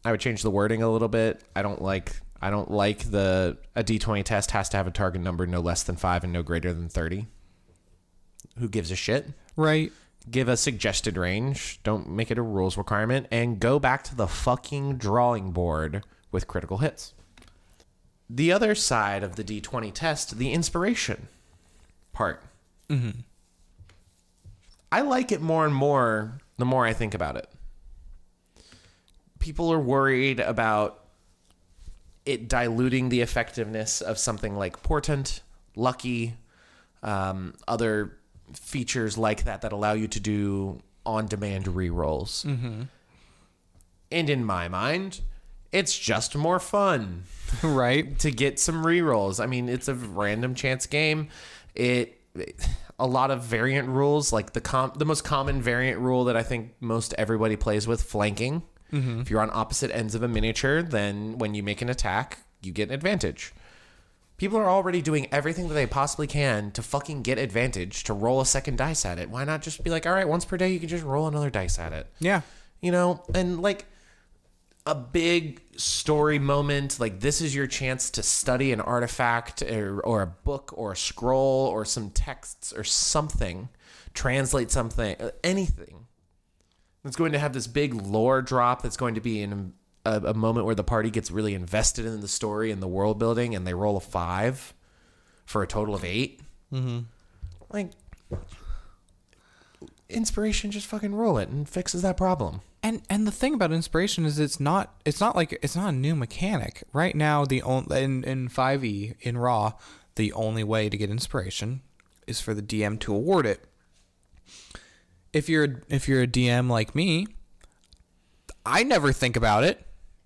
I would change the wording a little bit. I don't like I don't like the a D twenty test has to have a target number no less than five and no greater than thirty. Who gives a shit? Right. Give a suggested range. Don't make it a rules requirement. And go back to the fucking drawing board with critical hits. The other side of the D twenty test, the inspiration part. Mm-hmm. I like it more and more the more I think about it. People are worried about it diluting the effectiveness of something like Portent, Lucky, um, other features like that that allow you to do on-demand rerolls. Mm-hmm. And in my mind, it's just more fun, right? To get some rerolls. I mean, it's a random chance game. It, it a lot of variant rules, like the com the most common variant rule that I think most everybody plays with, flanking. Mm-hmm. If you're on opposite ends of a miniature, then when you make an attack, you get an advantage. People are already doing everything that they possibly can to fucking get advantage, to roll a second dice at it. Why not just be like, all right, once per day, you can just roll another dice at it. Yeah. You know, and like a big story moment, like this is your chance to study an artifact or, or a book or a scroll or some texts or something, translate something, anything. It's going to have this big lore drop that's going to be an, a, a moment where the party gets really invested in the story and the world building, and they roll a five for a total of eight. Mm-hmm. Like, inspiration, just fucking roll it and fixes that problem. And and the thing about inspiration is it's not it's not like it's not a new mechanic. Right now, the only in in five E in Raw, the only way to get inspiration is for the D M to award it. If you're if you're a D M like me, I never think about it.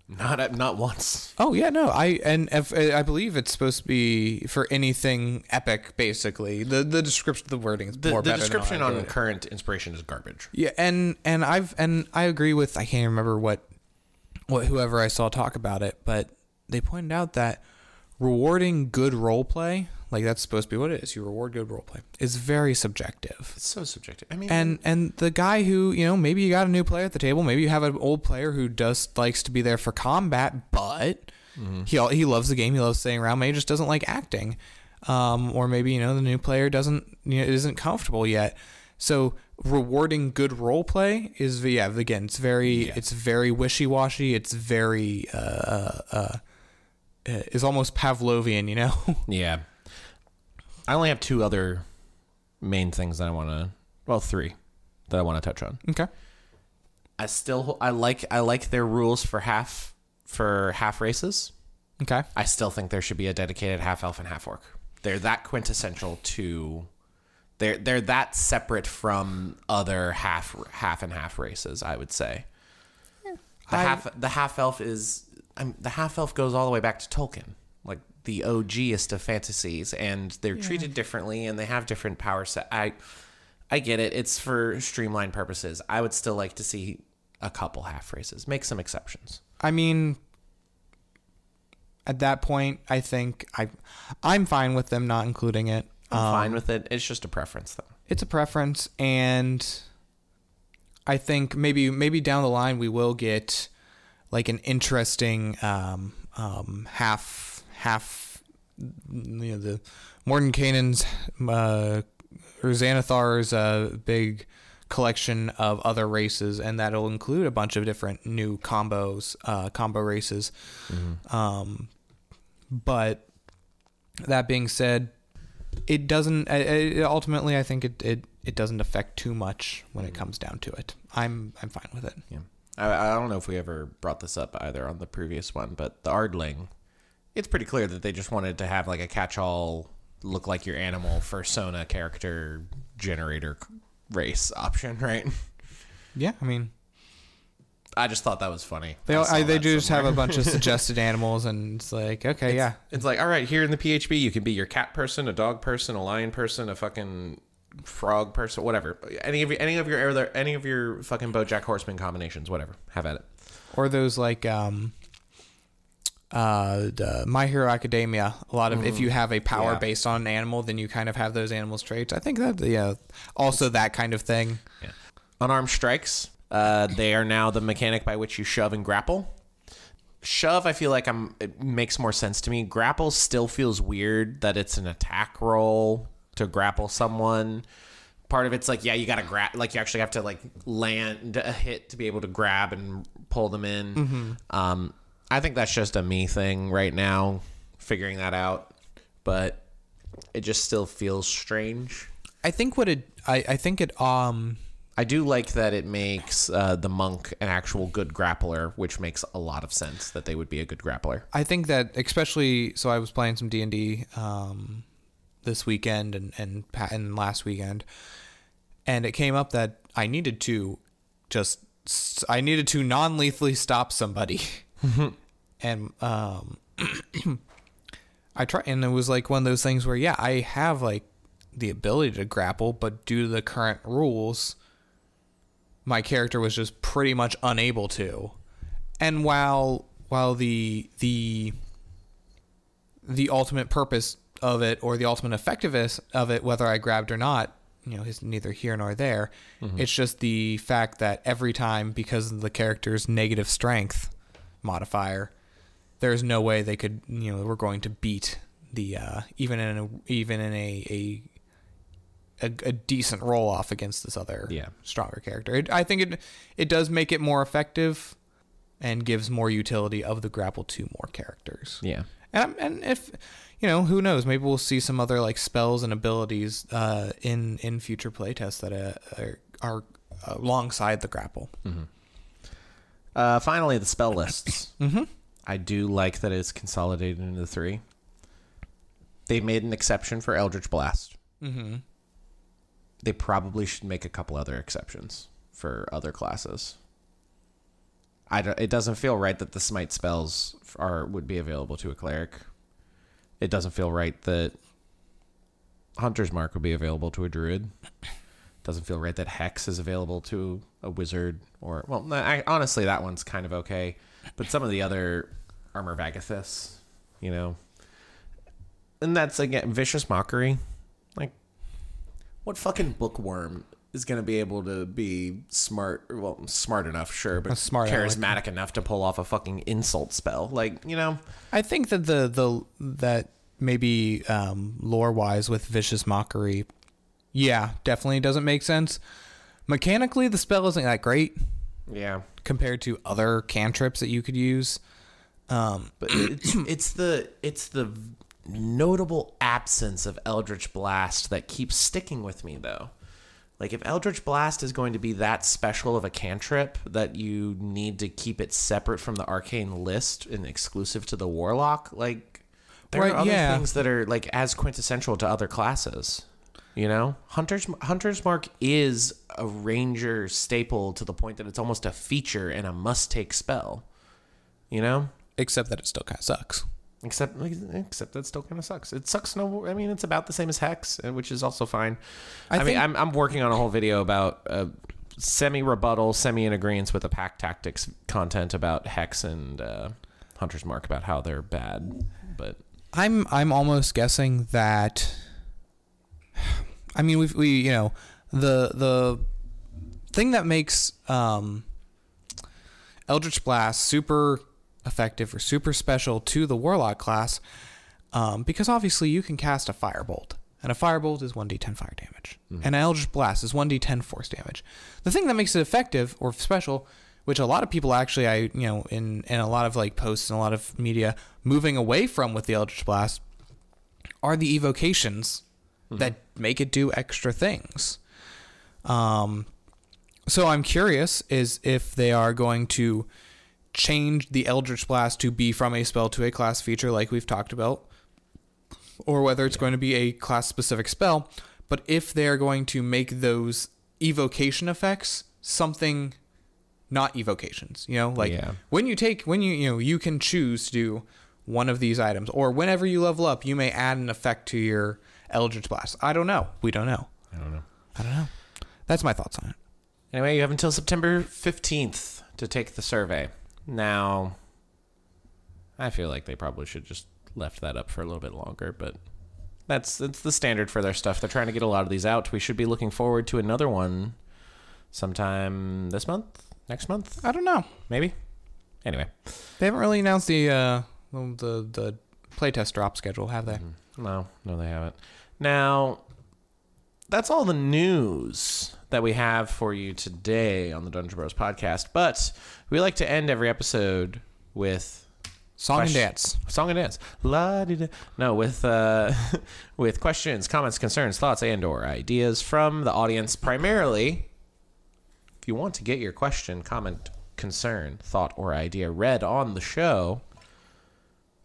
Not not once. Oh yeah, no. I and if, I believe it's supposed to be for anything epic. Basically, the the description, the wording is more better. The description on current inspiration is garbage. Yeah, and and I've and I agree with. I can't remember what what whoever I saw talk about it, but they pointed out that rewarding good role play, like that's supposed to be what it is. You reward good role play. It's very subjective. It's so subjective. I mean, and and the guy who, you know, maybe you got a new player at the table. Maybe you have an old player who just likes to be there for combat, but mm-hmm. he he loves the game. He loves staying around. Maybe he just doesn't like acting, um, or maybe, you know, the new player doesn't you know isn't comfortable yet. So rewarding good role play is yeah again it's very yeah. it's very wishy washy. It's very uh uh is almost Pavlovian, you know. Yeah. I only have two other main things that I want to, well, three that I want to touch on. Okay. I still, I like, I like their rules for half, for half races. Okay. I still think there should be a dedicated half elf and half orc. They're that quintessential to, they're, they're that separate from other half, half and half races, I would say. Yeah. The I, half, the half elf is, I'm, the half elf goes all the way back to Tolkien. Like, the O G-est of fantasies, and they're yeah. treated differently, and they have different power set. I, I get it. It's for streamlined purposes. I would still like to see a couple half races. Make some exceptions. I mean, at that point, I think I, I'm fine with them not including it. I'm um, fine with it. It's just a preference, though. It's a preference, and I think maybe maybe down the line we will get like an interesting um, um, half. half you know the Mordenkainen's uh or Xanathar's uh big collection of other races, and that'll include a bunch of different new combos uh combo races. Mm-hmm. Um but that being said, it doesn't it, ultimately I think it, it it doesn't affect too much when it comes down to it. I'm I'm fine with it. Yeah. I I don't know if we ever brought this up either on the previous one, but the Ardling, it's pretty clear that they just wanted to have like a catch-all, look like your animal fursona character generator race option, right? Yeah, I mean, I just thought that was funny. They I, they do just have a bunch of suggested animals, and it's like, okay, it's, yeah, it's like, all right, here in the P H B, you can be your cat person, a dog person, a lion person, a fucking frog person, whatever. Any of your, any of your any of your fucking BoJack Horseman combinations, whatever. Have at it. Or those like um. Uh, the My Hero Academia. A lot of mm, if you have a power yeah. based on an animal, then you kind of have those animals' traits. I think that yeah, also that kind of thing. Yeah. Unarmed strikes. Uh, they are now the mechanic by which you shove and grapple. Shove, I feel like I'm. It makes more sense to me. Grapple still feels weird that it's an attack roll to grapple someone. Part of it's like, yeah, you gotta grab, like you actually have to like land a hit to be able to grab and pull them in. Mm-hmm. Um. I think that's just a me thing right now, figuring that out, but it just still feels strange. I think what it, I, I think it, um, I do like that it makes uh, the monk an actual good grappler, which makes a lot of sense that they would be a good grappler. I think that especially, so I was playing some D and D um, this weekend and, and, and last weekend, and it came up that I needed to just, I needed to non-lethally stop somebody. And um, I try, and it was like one of those things where, yeah, I have like the ability to grapple, but due to the current rules, my character was just pretty much unable to. And while while the the the ultimate purpose of it, or the ultimate effectiveness of it, whether I grabbed or not, you know, is neither here nor there. Mm-hmm. It's just the fact that every time, because of the character's negative strength modifier, there's no way they could, you know, we're going to beat the uh even in a even in a a, a, a decent roll off against this other yeah. stronger character. It, I think it it does make it more effective and gives more utility of the grapple to more characters. Yeah. And, and if, you know, who knows, maybe we'll see some other like spells and abilities uh, in, in future playtests that uh, are, are alongside the grapple. Mm-hmm. Uh, finally, the spell lists. Mm-hmm. I do like that it's consolidated into three. They made an exception for Eldritch Blast. Mm-hmm. They probably should make a couple other exceptions for other classes. I don't, it doesn't feel right that the smite spells are would be available to a cleric. It doesn't feel right that Hunter's Mark would be available to a druid. Doesn't feel right that Hex is available to a wizard or... Well, I, honestly, that one's kind of okay. But some of the other Armor of Agathis, you know. And that's, again, Vicious Mockery. Like, what fucking bookworm is going to be able to be smart... Well, smart enough, sure, but smart charismatic enough to pull off a fucking insult spell? Like, you know? I think that the... the that maybe um, lore-wise with Vicious Mockery... Yeah, definitely doesn't make sense. Mechanically, the spell isn't that great. Yeah. Compared to other cantrips that you could use. Um, but it's, it's the it's the notable absence of Eldritch Blast that keeps sticking with me, though. Like, if Eldritch Blast is going to be that special of a cantrip that you need to keep it separate from the arcane list and exclusive to the warlock, like, there right, are other yeah. things that are, like, as quintessential to other classes. You know, Hunter's Hunter's Mark is a ranger staple to the point that it's almost a feature and a must-take spell, you know? Except that it still kind of sucks. Except except that it still kind of sucks. It sucks no... I mean, it's about the same as Hex, which is also fine. I, I think, mean, I'm, I'm working on a whole video about uh, semi-rebuttal, semi-in-agreeance with the pack tactics content about Hex and uh, Hunter's Mark, about how they're bad, but... I'm, I'm almost guessing that... I mean, we we you know, the the thing that makes um, Eldritch Blast super effective or super special to the Warlock class, um, because obviously you can cast a Firebolt, and a Firebolt is one d ten fire damage, mm-hmm. and an Eldritch Blast is one d ten force damage. The thing that makes it effective or special, which a lot of people actually, I you know, in in a lot of like posts and a lot of media moving away from with the Eldritch Blast, are the evocations. That make it do extra things. Um, so I'm curious is if they are going to change the Eldritch Blast to be from a spell to a class feature like we've talked about, or whether it's yeah. going to be a class-specific spell, but if they're going to make those evocation effects something not evocations, you know, like yeah. when you take, when you, you know, you can choose to do one of these items, or whenever you level up, you may add an effect to your Eldritch Blast. I don't know. We don't know. I don't know. I don't know. That's my thoughts on it. Anyway, you have until September fifteenth to take the survey. Now, I feel like they probably should just left that up for a little bit longer, but that's, that's the standard for their stuff. They're trying to get a lot of these out. We should be looking forward to another one sometime this month? Next month? I don't know. Maybe? Anyway. They haven't really announced the uh, the, the playtest drop schedule, have they? Mm-hmm. No. No, they haven't. Now, that's all the news that we have for you today on the Dungeon Bros podcast, but we like to end every episode with song question, and dance. Song and dance. La -de -de. No, with uh, with questions, comments, concerns, thoughts, and or ideas from the audience. Primarily, if you want to get your question, comment, concern, thought, or idea read on the show, you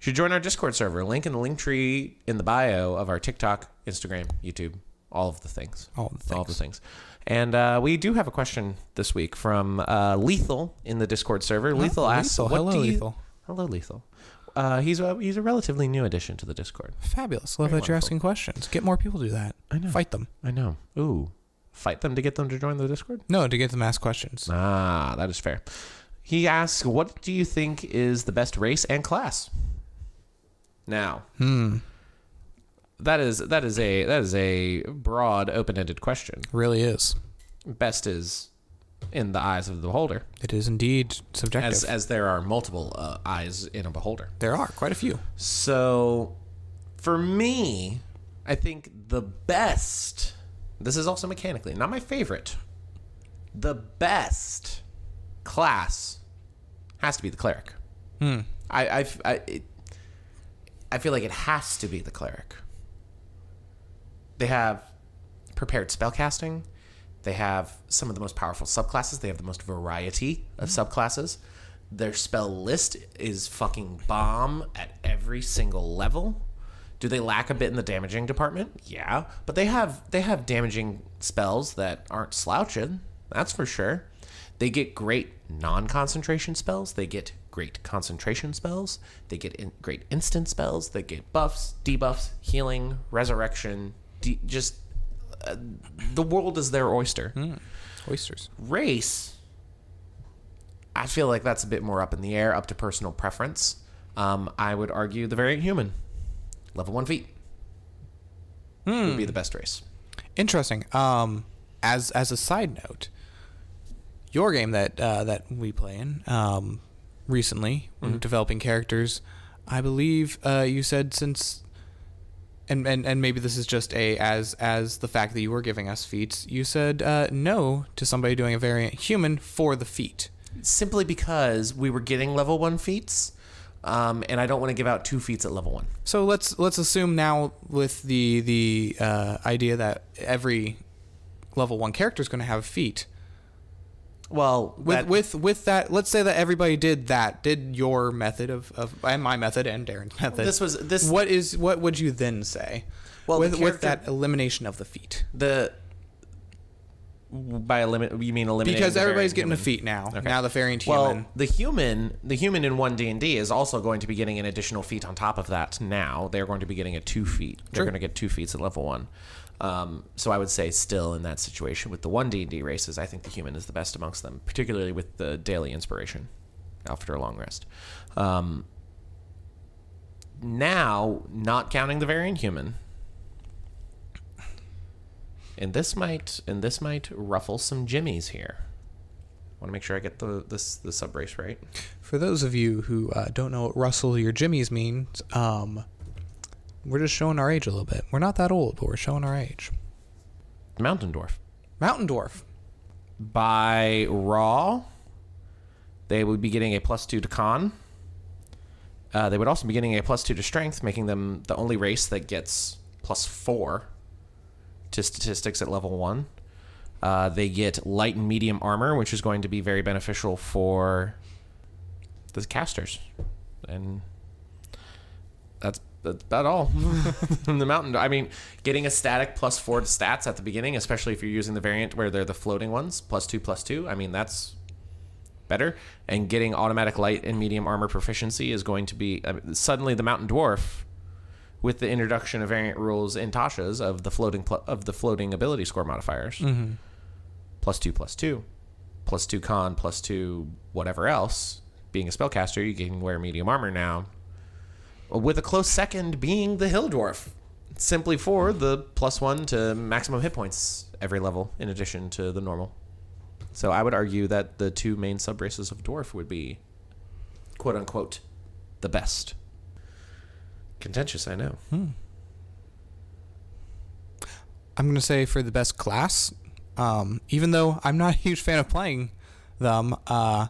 should join our Discord server. Link in the link tree in the bio of our TikTok, Instagram, YouTube, all of the things. All the things. All the things. And uh, we do have a question this week from uh, Lethal in the Discord server. Oh, Lethal asks, Lethal. What Hello, do you... Lethal. Hello, Lethal. Uh, he's, a, he's a relatively new addition to the Discord. Fabulous. Love Very that wonderful. You're asking questions. Get more people to do that. I know. Fight them. I know. Ooh. Fight them to get them to join the Discord? No, to get them to ask questions. Ah, that is fair. He asks, what do you think is the best race and class? Now, hmm. that is that is a that is a broad, open-ended question. It really is. Best is in the eyes of the beholder. It is indeed subjective, as as there are multiple uh, eyes in a beholder. There are quite a few. So, for me, I think the best. This is also mechanically not my favorite. The best class has to be the cleric. Hmm. I I I, it, I feel like it has to be the cleric. They have prepared spellcasting. They have some of the most powerful subclasses. They have the most variety of mm-hmm. subclasses. Their spell list is fucking bomb at every single level. Do they lack a bit in the damaging department? Yeah, but they have they have damaging spells that aren't slouching. That's for sure. They get great non-concentration spells. They get great concentration spells. They get in great instant spells. They get buffs, debuffs, healing, resurrection. De just uh, the world is their oyster. Mm. Oysters. Race. I feel like that's a bit more up in the air, up to personal preference. Um, I would argue the variant human. Level one feat mm. would be the best race. Interesting. Um, as as a side note, your game that uh, that we play in um, recently, mm-hmm. we're developing characters. I believe uh, you said since, and, and and maybe this is just a as as the fact that you were giving us feats. You said uh, no to somebody doing a variant human for the feat, simply because we were getting level one feats. Um, and I don't want to give out two feats at level one. So let's let's assume now with the the uh, idea that every level one character is going to have a feat. Well, with that, with with that, let's say that everybody did that, did your method of, of and my method and Darren's method. This was this. What is what would you then say? Well, with with that elimination of the feat. The by eliminate you mean eliminate because everybody's getting human. a feat now. Okay. Now the variant human. Well, the human, the human in one D and D is also going to be getting an additional feat on top of that. Now they're going to be getting a two feat. They're sure. going to get two feats at level one. Um, so I would say still in that situation with the one D and D races, I think the human is the best amongst them, particularly with the daily inspiration after a long rest. Um, now, not counting the variant human. And this might and this might ruffle some jimmies here. I want to make sure I get the this the sub race right. For those of you who uh, don't know what rustle your jimmies means, um, we're just showing our age a little bit. We're not that old, but we're showing our age. Mountain dwarf. Mountain dwarf. By raw, they would be getting a plus two to con. Uh, they would also be getting a plus two to strength, making them the only race that gets plus four. To statistics at level one. Uh, they get light and medium armor, which is going to be very beneficial for the casters. And that's, that's about all. The mountain, I mean, getting a static plus four to stats at the beginning, especially if you're using the variant where they're the floating ones, plus two, plus two. I mean, that's better. And getting automatic light and medium armor proficiency is going to be, I mean, suddenly the mountain dwarf, with the introduction of variant rules in Tasha's of the floating pl of the floating ability score modifiers, mm-hmm. plus two, plus two, plus two con, plus two whatever else. Being a spellcaster, you can wear medium armor now. With a close second being the hill dwarf, simply for the plus one to maximum hit points every level, in addition to the normal. So I would argue that the two main sub races of dwarf would be, quote unquote, the best. Contentious, I know. Hmm. I'm gonna say for the best class, um, even though I'm not a huge fan of playing them, uh,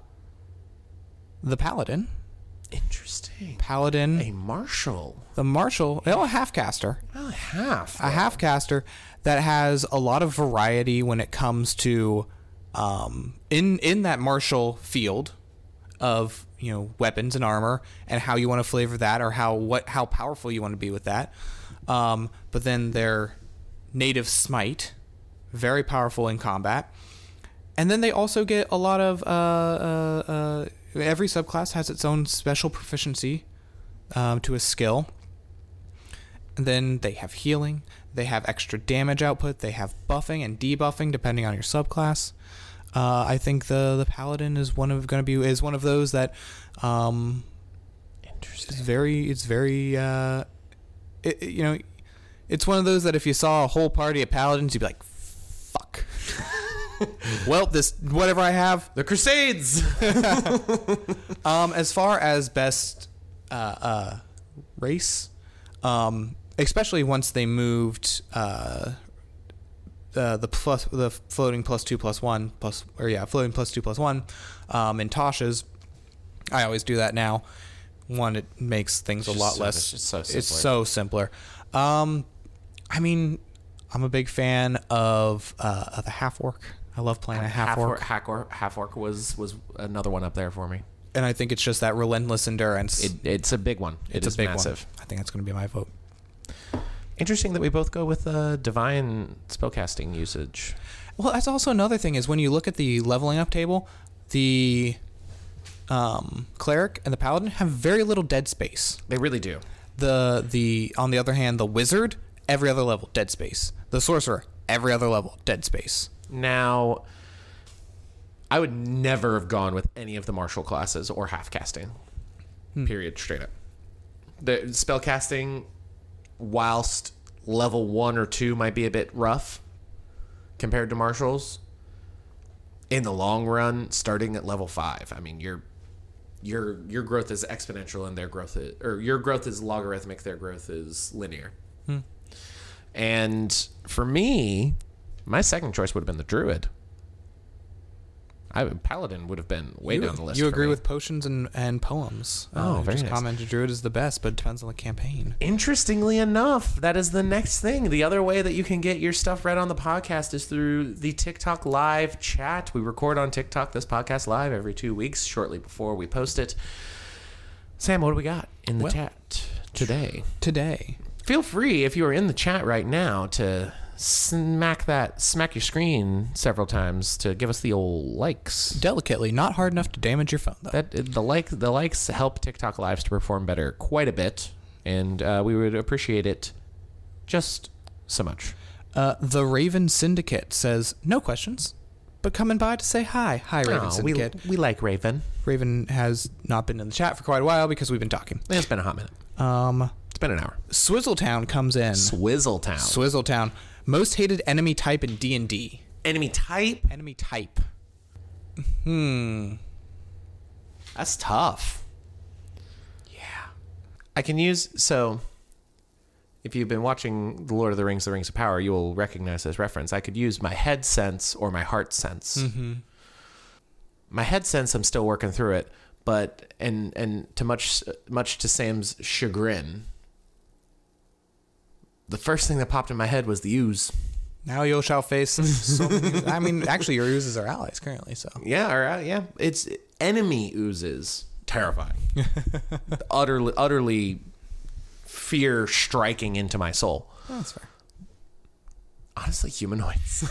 the paladin. Interesting. Paladin. A marshal. The marshal. Oh, a half caster. Well, half. Though. A half caster that has a lot of variety when it comes to um, in in that marshal field of. You know, weapons and armor and how you want to flavor that or how what how powerful you want to be with that. Um, but then their native smite, very powerful in combat. And then they also get a lot of... Uh, uh, uh, every subclass has its own special proficiency um, to a skill. And then they have healing. They have extra damage output. They have buffing and debuffing depending on your subclass. Uh, I think the the paladin is one of going to be is one of those that, um, interesting. It's very it's very uh, it, it, you know, it's one of those that if you saw a whole party of paladins, you'd be like, fuck. Well, this whatever I have, the Crusades. um, as far as best uh, uh, race, um, especially once they moved. Uh, Uh, the plus the floating plus two plus one plus or yeah floating plus two plus one um, in Tasha's I always do that now. One, it makes things it's a lot so, less. It's, just so simpler. It's so simpler. Um, I mean, I'm a big fan of uh, of a half orc. I love playing a half orc. Half orc, half orc was was another one up there for me. And I think it's just that relentless endurance. It, it's a big one. It it's is a big massive. One. I think that's going to be my vote. Interesting that we both go with uh, divine spellcasting usage. Well, that's also another thing is when you look at the leveling up table, the um, cleric and the paladin have very little dead space. They really do. The the on the other hand, the wizard, every other level, dead space. The sorcerer, every other level, dead space. Now, I would never have gone with any of the martial classes or half casting. Hmm. Period. Straight up. The spell casting, whilst level one or two might be a bit rough compared to martials, in the long run, starting at level five, I mean, your your your growth is exponential, and their growth is, or your growth is logarithmic, their growth is linear. Hmm. And for me, my second choice would have been the druid. I paladin would have been way you, down the list. You agree me. with potions and and poems? Oh, uh, very just nice. Commented druid is the best, but it depends on the campaign. Interestingly enough, that is the next thing. The other way that you can get your stuff read on the podcast is through the TikTok live chat. We record on TikTok this podcast live every two weeks, shortly before we post it. Sam, what do we got in the well, chat today? Today, feel free if you are in the chat right now to. Smack that, smack your screen several times to give us the old likes. Delicately, not hard enough to damage your phone, though. That the like, the likes help TikTok lives to perform better quite a bit, and uh, we would appreciate it just so much. Uh, the Raven Syndicate says no questions, but coming by to say hi. Hi, Raven oh, Syndicate. We, we like Raven. Raven has not been in the chat for quite a while because we've been talking. It's been a hot minute. Um, it's been an hour. Swizzletown comes in. Swizzletown. Swizzletown. Most hated enemy type in D and D. Enemy type? Enemy type. Hmm. That's tough. Yeah. I can use... So, if you've been watching The Lord of the Rings, The Rings of Power, you will recognize this reference. I could use my head sense or my heart sense. Mm-hmm. My head sense, I'm still working through it, but... And, and to much, much to Sam's chagrin... The first thing that popped in my head was the ooze. Now you shall face. So many, I mean, actually, your oozes are allies currently. So yeah, or, yeah, it's enemy oozes. Terrifying, utterly, utterly fear striking into my soul. Oh, that's fair. Honestly, humanoids.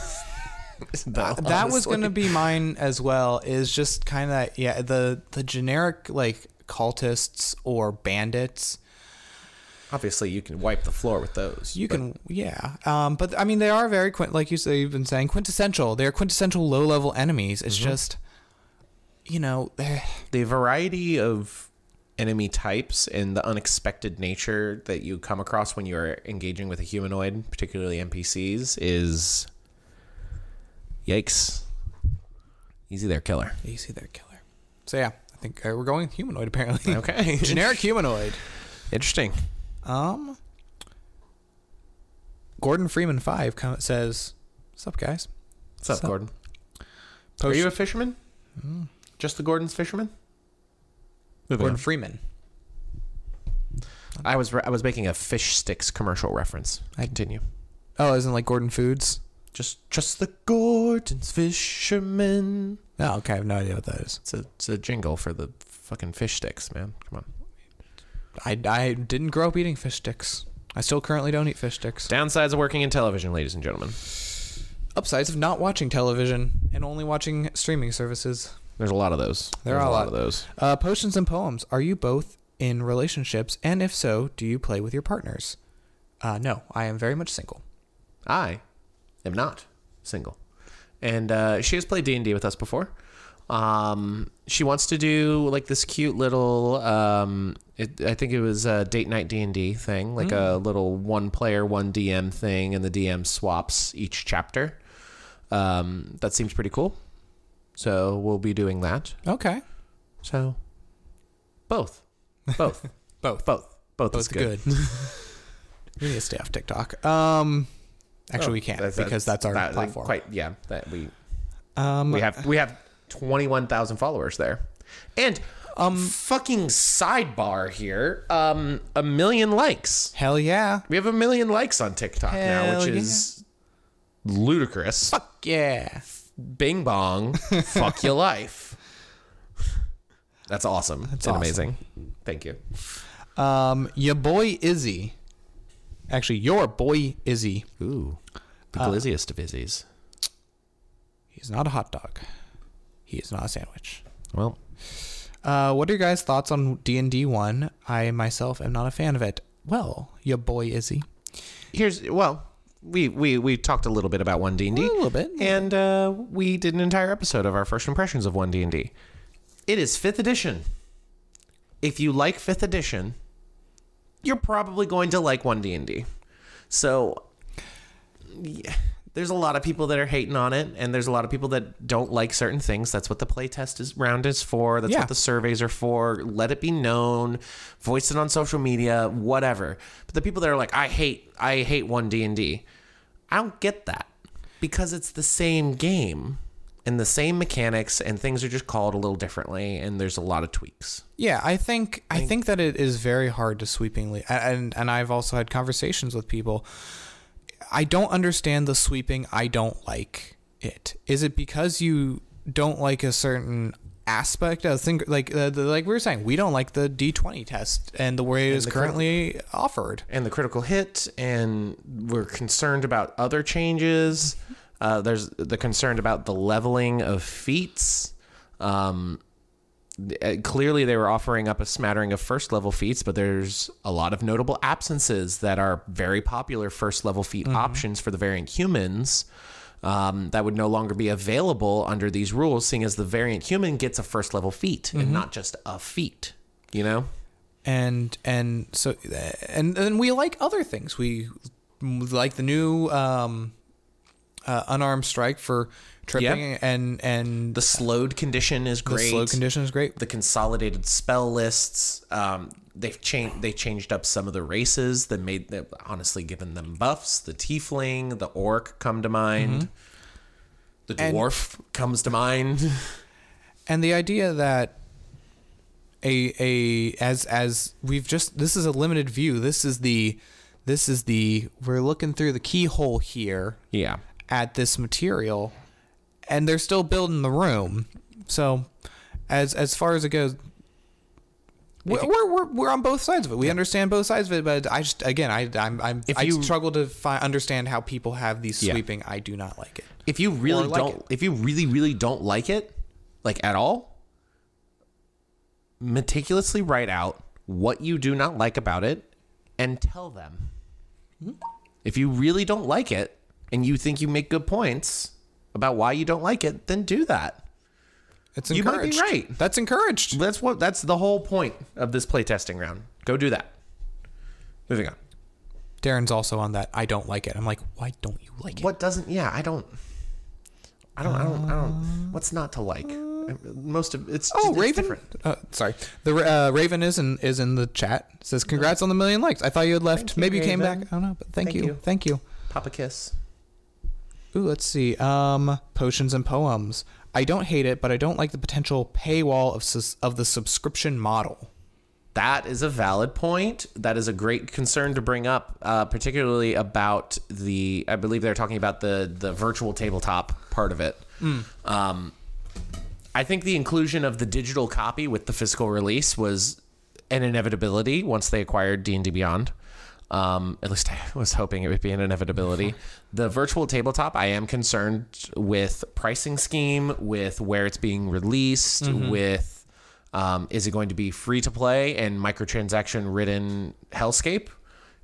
that that was going to be mine as well. Is just kind of yeah, the the generic like cultists or bandits. Obviously, you can wipe the floor with those. You but. can, yeah. Um, but, I mean, they are very, like you say, you've been saying, quintessential. They're quintessential low-level enemies. It's mm-hmm. just, you know. The variety of enemy types and the unexpected nature that you come across when you're engaging with a humanoid, particularly N P Cs, is, yikes. Easy there, killer. Easy there, killer. So, yeah, I think uh, we're going humanoid, apparently. Okay. Generic humanoid. Interesting. Um, Gordon Freeman five says, "What's up, guys? What's up, Sup? Gordon? Post Are you a fisherman? Mm. Just the Gordon's fisherman? Moving Gordon on. Freeman. I was re I was making a fish sticks commercial reference. I continue. Oh, isn't like Gordon Foods? Just just the Gordon's fisherman. Oh, okay. I have no idea what that is. It's a it's a jingle for the fucking fish sticks, man. Come on." I, I didn't grow up eating fish sticks. I still currently don't eat fish sticks. Downsides of working in television, ladies and gentlemen. Upsides of not watching television and only watching streaming services. There's a lot of those. There There's are a lot of those. Uh, potions and poems. Are you both in relationships? And if so, do you play with your partners? Uh, no, I am very much single. I am not single. And uh, she has played D and D with us before. Um, she wants to do like this cute little, um, it, I think it was a date night D and D thing, like mm. a little one player, one D M thing. And the D M swaps each chapter. Um, that seems pretty cool. So we'll be doing that. Okay. So both, both, both, both, both, both is good. good. We need to stay off TikTok. Um, actually oh, we can't that's, because that's, that's our that, platform. Like, quite, yeah. That we, um, we have, we have. twenty-one thousand followers there. And Um, fucking sidebar here. Um, a million likes. Hell yeah. We have a million likes on TikTok Hell now, which yeah. is ludicrous. Fuck yeah. Bing bong. Fuck your life. That's awesome. That's awesome. Amazing. Thank you. Um, your boy Izzy. Actually, your boy Izzy. Ooh. The glizziest uh, of Izzy's. He's not a hot dog. He is not a sandwich. Well. Uh, what are your guys' thoughts on D and D one? I myself am not a fan of it. Well, your boy Izzy. Here's, well, we we, we talked a little bit about One D and D. A little bit. And uh, we did an entire episode of our first impressions of One D and D. It is fifth edition. If you like fifth edition, you're probably going to like One D and D. So, yeah. There's a lot of people that are hating on it, and there's a lot of people that don't like certain things. That's what the playtest is, round is for. That's yeah. what the surveys are for. Let it be known. Voice it on social media, whatever. But the people that are like, I hate I hate one D and D, I don't get that, because it's the same game and the same mechanics, and things are just called a little differently, and there's a lot of tweaks. Yeah, I think I think, I think that it is very hard to sweepingly, and, and I've also had conversations with people. I don't understand the sweeping. I don't like it. Is it because you don't like a certain aspect? I think, like uh, the, like we were saying, we don't like the D twenty test and the way it is currently offered, and the critical hit, and we're concerned about other changes. Uh, there's the concern about the leveling of feats. Um, Clearly, they were offering up a smattering of first level feats, but there's a lot of notable absences that are very popular first level feat mm-hmm. options for the variant humans um, that would no longer be available under these rules, seeing as the variant human gets a first level feat mm-hmm. and not just a feat, you know? And and so and then we like other things. We like the new um, uh, unarmed strike for tripping yep. and and the slowed condition is great. The slowed condition is great. The consolidated spell lists. Um, they've changed. They changed up some of the races that made that honestly given them buffs. The tiefling, the orc come to mind. Mm-hmm. The dwarf and, comes to mind. And the idea that a a as as we've just this is a limited view. This is the this is the we're looking through the keyhole here. Yeah. At this material. And they're still building the room, so as as far as it goes, we're we're we're on both sides of it. We yeah. understand both sides of it, but I just again, I I'm, I'm if I you, struggle to find, understand how people have these sweeping. Yeah. I do not like it. If you really like don't, it. if you really really don't like it, like at all, meticulously write out what you do not like about it, and tell them. Mm-hmm. If you really don't like it, and you think you make good points about why you don't like it, then do that. It's encouraged. You might be right. That's encouraged. That's what. That's the whole point of this playtesting round. Go do that. Moving on. Darren's also on that. I don't like it. I'm like, why don't you like it? What doesn't? Yeah, I don't. I don't. Uh, I don't. I don't. What's not to like? Most of it's. Oh, it's Raven. Uh, sorry, the uh, Raven is in is in the chat. It says congrats on the million likes. I thought you had left. Thank Maybe you, you came back. I don't know. But thank, thank you. you. Thank you. Pop a kiss. Ooh, let's see. Um, potions and poems. I don't hate it, but I don't like the potential paywall of sus of the subscription model. That is a valid point. That is a great concern to bring up, uh, particularly about the. I believe they're talking about the the virtual tabletop part of it. Mm. Um, I think the inclusion of the digital copy with the physical release was an inevitability once they acquired D and D Beyond. Um, at least I was hoping it would be an inevitability. The virtual tabletop, I am concerned with pricing scheme, with where it's being released, mm-hmm. with um, is it going to be free to play and microtransaction ridden hellscape?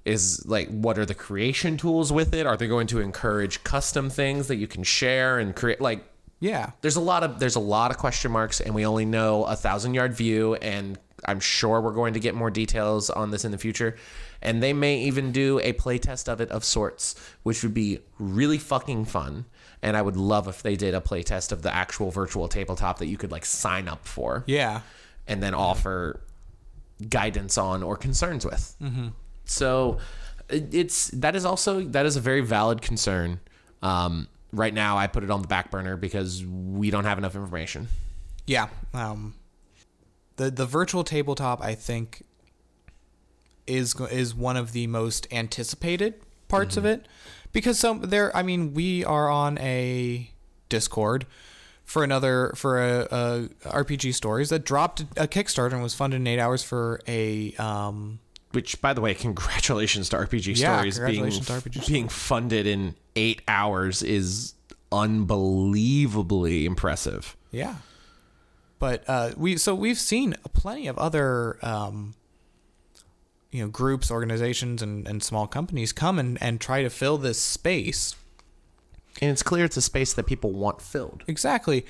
Is like, what are the creation tools with it? Are they going to encourage custom things that you can share and create? Like, yeah, there's a lot of there's a lot of question marks, and we only know a thousand yard view, and I'm sure we're going to get more details on this in the future. And they may even do a playtest of it of sorts, which would be really fucking fun. And I would love if they did a playtest of the actual virtual tabletop that you could like sign up for. Yeah. And then offer guidance on or concerns with. Mm-hmm. So it's that is also that is a very valid concern. Um, right now, I put it on the back burner because we don't have enough information. Yeah. Um the the virtual tabletop, I think, is is one of the most anticipated parts mm-hmm. of it, because some there. I mean, we are on a Discord for another for a, a R P G Stories that dropped a Kickstarter and was funded in eight hours for a. Um, Which, by the way, congratulations to R P G yeah, Stories congratulations being to R P G being funded in eight hours is unbelievably impressive. Yeah, but uh, we so we've seen plenty of other um, you know, groups, organizations, and, and small companies come and and try to fill this space, and it's clear it's a space that people want filled. Exactly,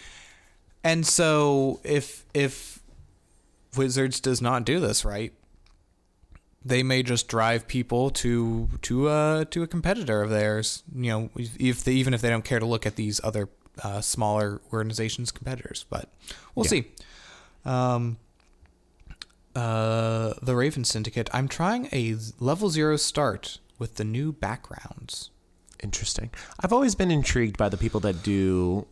and so if if Wizards does not do this right, they may just drive people to to uh to a competitor of theirs, you know, if they, even if they don't care to look at these other uh, smaller organizations' competitors. But we'll yeah. see. Um, uh, the Raven Syndicate. I'm trying a level zero start with the new backgrounds. Interesting. I've always been intrigued by the people that do.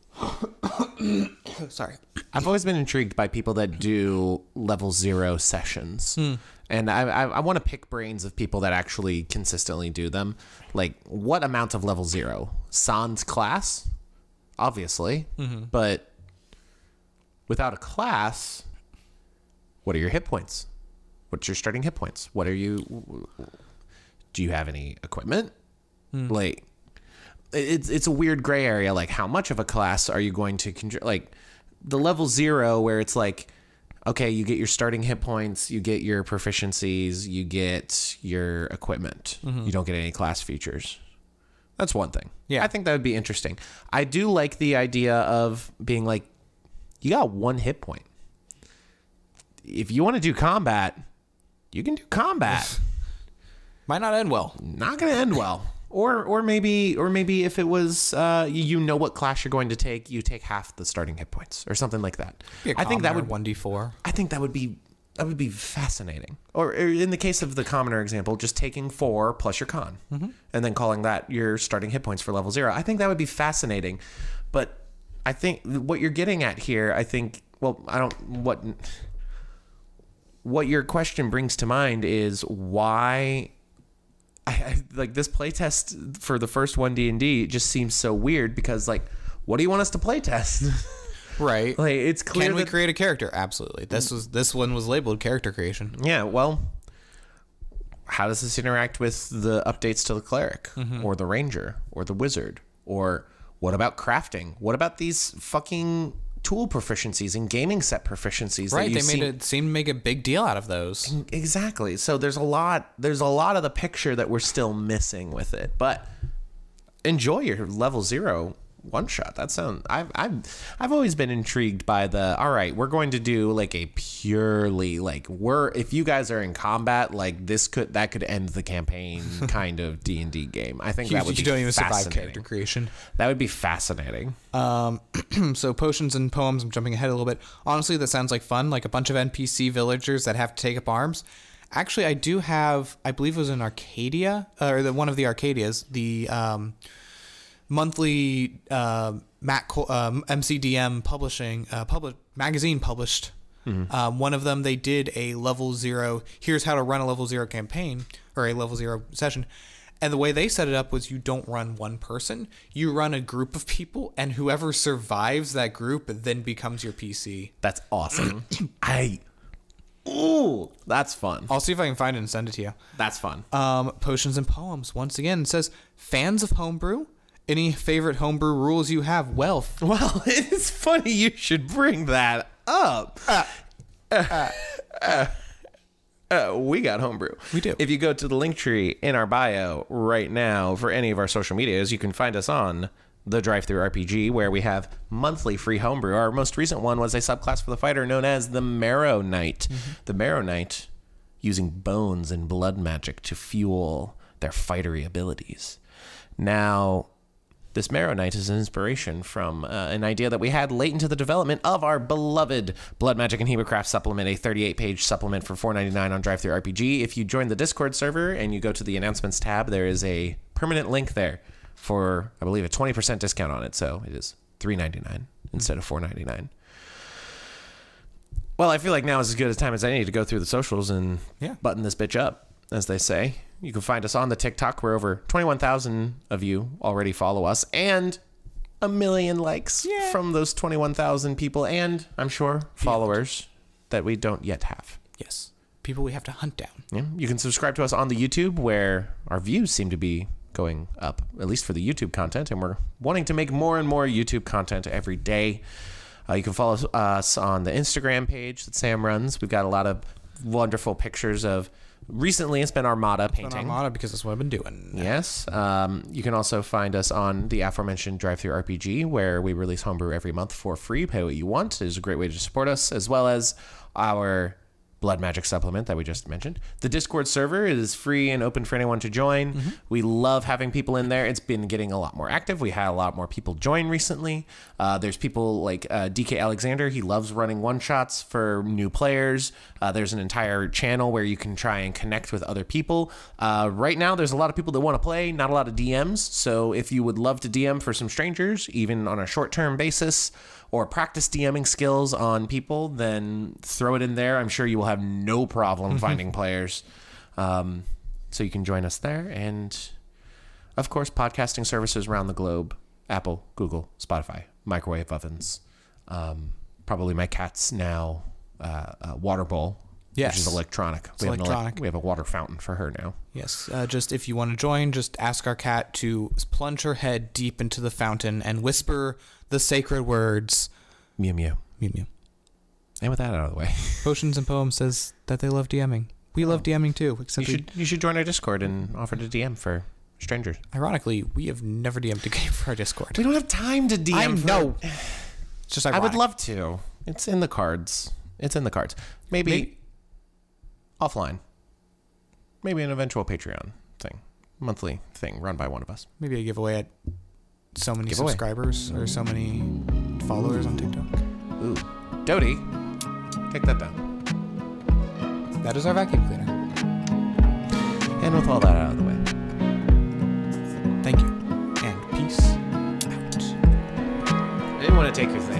Sorry. I've always been intrigued by people that do level zero sessions. Hmm. And I, I, I want to pick brains of people that actually consistently do them. Like, what amount of level zero? Sans class, obviously. Mm-hmm. But without a class, what are your hit points? What's your starting hit points? What are you... Do you have any equipment? Mm. Like, it's, it's a weird gray area. Like, how much of a class are you going to... Con like, the level zero where it's like... Okay, you get your starting hit points, you get your proficiencies, you get your equipment. Mm-hmm. You don't get any class features. That's one thing. Yeah. I think that would be interesting. I do like the idea of being like, you got one hit point. If you want to do combat, you can do combat. Might not end well. Not going to end well. Or or maybe or maybe if it was uh, you know what class you're going to take, you take half the starting hit points or something like that. I think that would one D four. I think that would be that would be fascinating. Or, or in the case of the commoner example, just taking four plus your con, mm-hmm. and then calling that your starting hit points for level zero. I think that would be fascinating. But I think what you're getting at here, I think, well, I don't what what your question brings to mind is why. I, I, like this playtest for the first one D and D just seems so weird because, like, what do you want us to playtest? Right. Like, it's clear. Can we create a character? Absolutely. This was this one was labeled character creation. Yeah. Well, how does this interact with the updates to the cleric mm-hmm. or the ranger or the wizard? Or what about crafting? What about these fucking tool proficiencies and gaming set proficiencies? Right, they made it seem to make a big deal out of those. Exactly. So there's a lot there's a lot of the picture that we're still missing with it. But enjoy your level zero one shot. That sound I've I've I've always been intrigued by the all right, we're going to do like a purely like we're if you guys are in combat, like this could that could end the campaign kind of D and D game. I think you, that would you be don't even survive character creation. That would be fascinating. Um, so potions and poems. I'm jumping ahead a little bit. Honestly, that sounds like fun. Like a bunch of N P C villagers that have to take up arms. Actually, I do have. I believe it was in Arcadia or the, one of the Arcadias. The um. monthly uh, Matt uh, M C D M publishing uh, public magazine published mm-hmm. um, one of them. They did a level zero. Here's how to run a level zero campaign or a level zero session. And the way they set it up was you don't run one person. You run a group of people, and whoever survives that group then becomes your P C. That's awesome. I. Ooh, that's fun. I'll see if I can find it and send it to you. That's fun. Um, potions and poems. Once again, it says fans of homebrew. Any favorite homebrew rules you have? Well, well, it's funny you should bring that up. Uh, uh, uh, uh, we got homebrew. We do. If you go to the link tree in our bio right now for any of our social medias, you can find us on the Drive-Thru R P G, where we have monthly free homebrew. Our most recent one was a subclass for the fighter known as the Marrow Knight. Mm-hmm. The Marrow Knight, using bones and blood magic to fuel their fightery abilities. Now... This Marrow Knight is an inspiration from uh, an idea that we had late into the development of our beloved Blood Magic and Hebecraft supplement, a thirty-eight page supplement for four ninety-nine on Drive-Thru R P G. If you join the Discord server and you go to the announcements tab, there is a permanent link there for, I believe, a twenty percent discount on it. So it is three ninety-nine instead of four ninety-nine. Well, I feel like now is as good a time as any to go through the socials and yeah. button this bitch up, as they say. You can find us on the TikTok, where over twenty-one thousand of you already follow us, and a million likes yeah. from those twenty-one thousand people, and I'm sure followers that we don't yet have. Yes. People we have to hunt down. Yeah. You can subscribe to us on the YouTube, where our views seem to be going up, at least for the YouTube content, and we're wanting to make more and more YouTube content every day. Uh, you can follow us on the Instagram page that Sam runs. We've got a lot of wonderful pictures of... Recently, it's been Armada it's painting. Been Armada because that's what I've been doing. Yes. Um, you can also find us on the aforementioned Drive-Thru R P G, where we release homebrew every month for free. Pay what you want. It is a great way to support us, as well as our Blood Magic supplement that we just mentioned. The Discord server is free and open for anyone to join. Mm-hmm. We love having people in there. It's been getting a lot more active. We had a lot more people join recently. Uh, there's people like uh, D K Alexander. He loves running one-shots for new players. Uh, there's an entire channel where you can try and connect with other people. Uh, right now, there's a lot of people that want to play, not a lot of D Ms. So if you would love to D M for some strangers, even on a short-term basis, or practice DMing skills on people, then throw it in there. I'm sure you will have no problem finding players. Um, so you can join us there. And, of course, podcasting services around the globe. Apple, Google, Spotify, microwave ovens. Um, probably my cat's now uh, uh, water bowl. Yes. Which is electronic. It's we, have electronic. Ele we have a water fountain for her now. Yes. Uh, just if you want to join, just ask our cat to plunge her head deep into the fountain and whisper the sacred words. Mew mew. Mew mew. And with that out of the way. Potions and Poems says that they love DMing. We love oh. DMing too. Except you should, you should join our Discord and offer to D M for strangers. Ironically, we have never D M'd a game for our Discord. We don't have time to D M. I know. For... It's just ironic. I would love to. It's in the cards. It's in the cards. Maybe... Maybe offline. Maybe an eventual Patreon thing. Monthly thing run by one of us. Maybe a giveaway at so many giveaway. subscribers or so many followers on TikTok. Ooh. Dodie, take that down. That is our vacuum cleaner. And with all that out of the way. Thank you. And peace out. I didn't want to take your thing.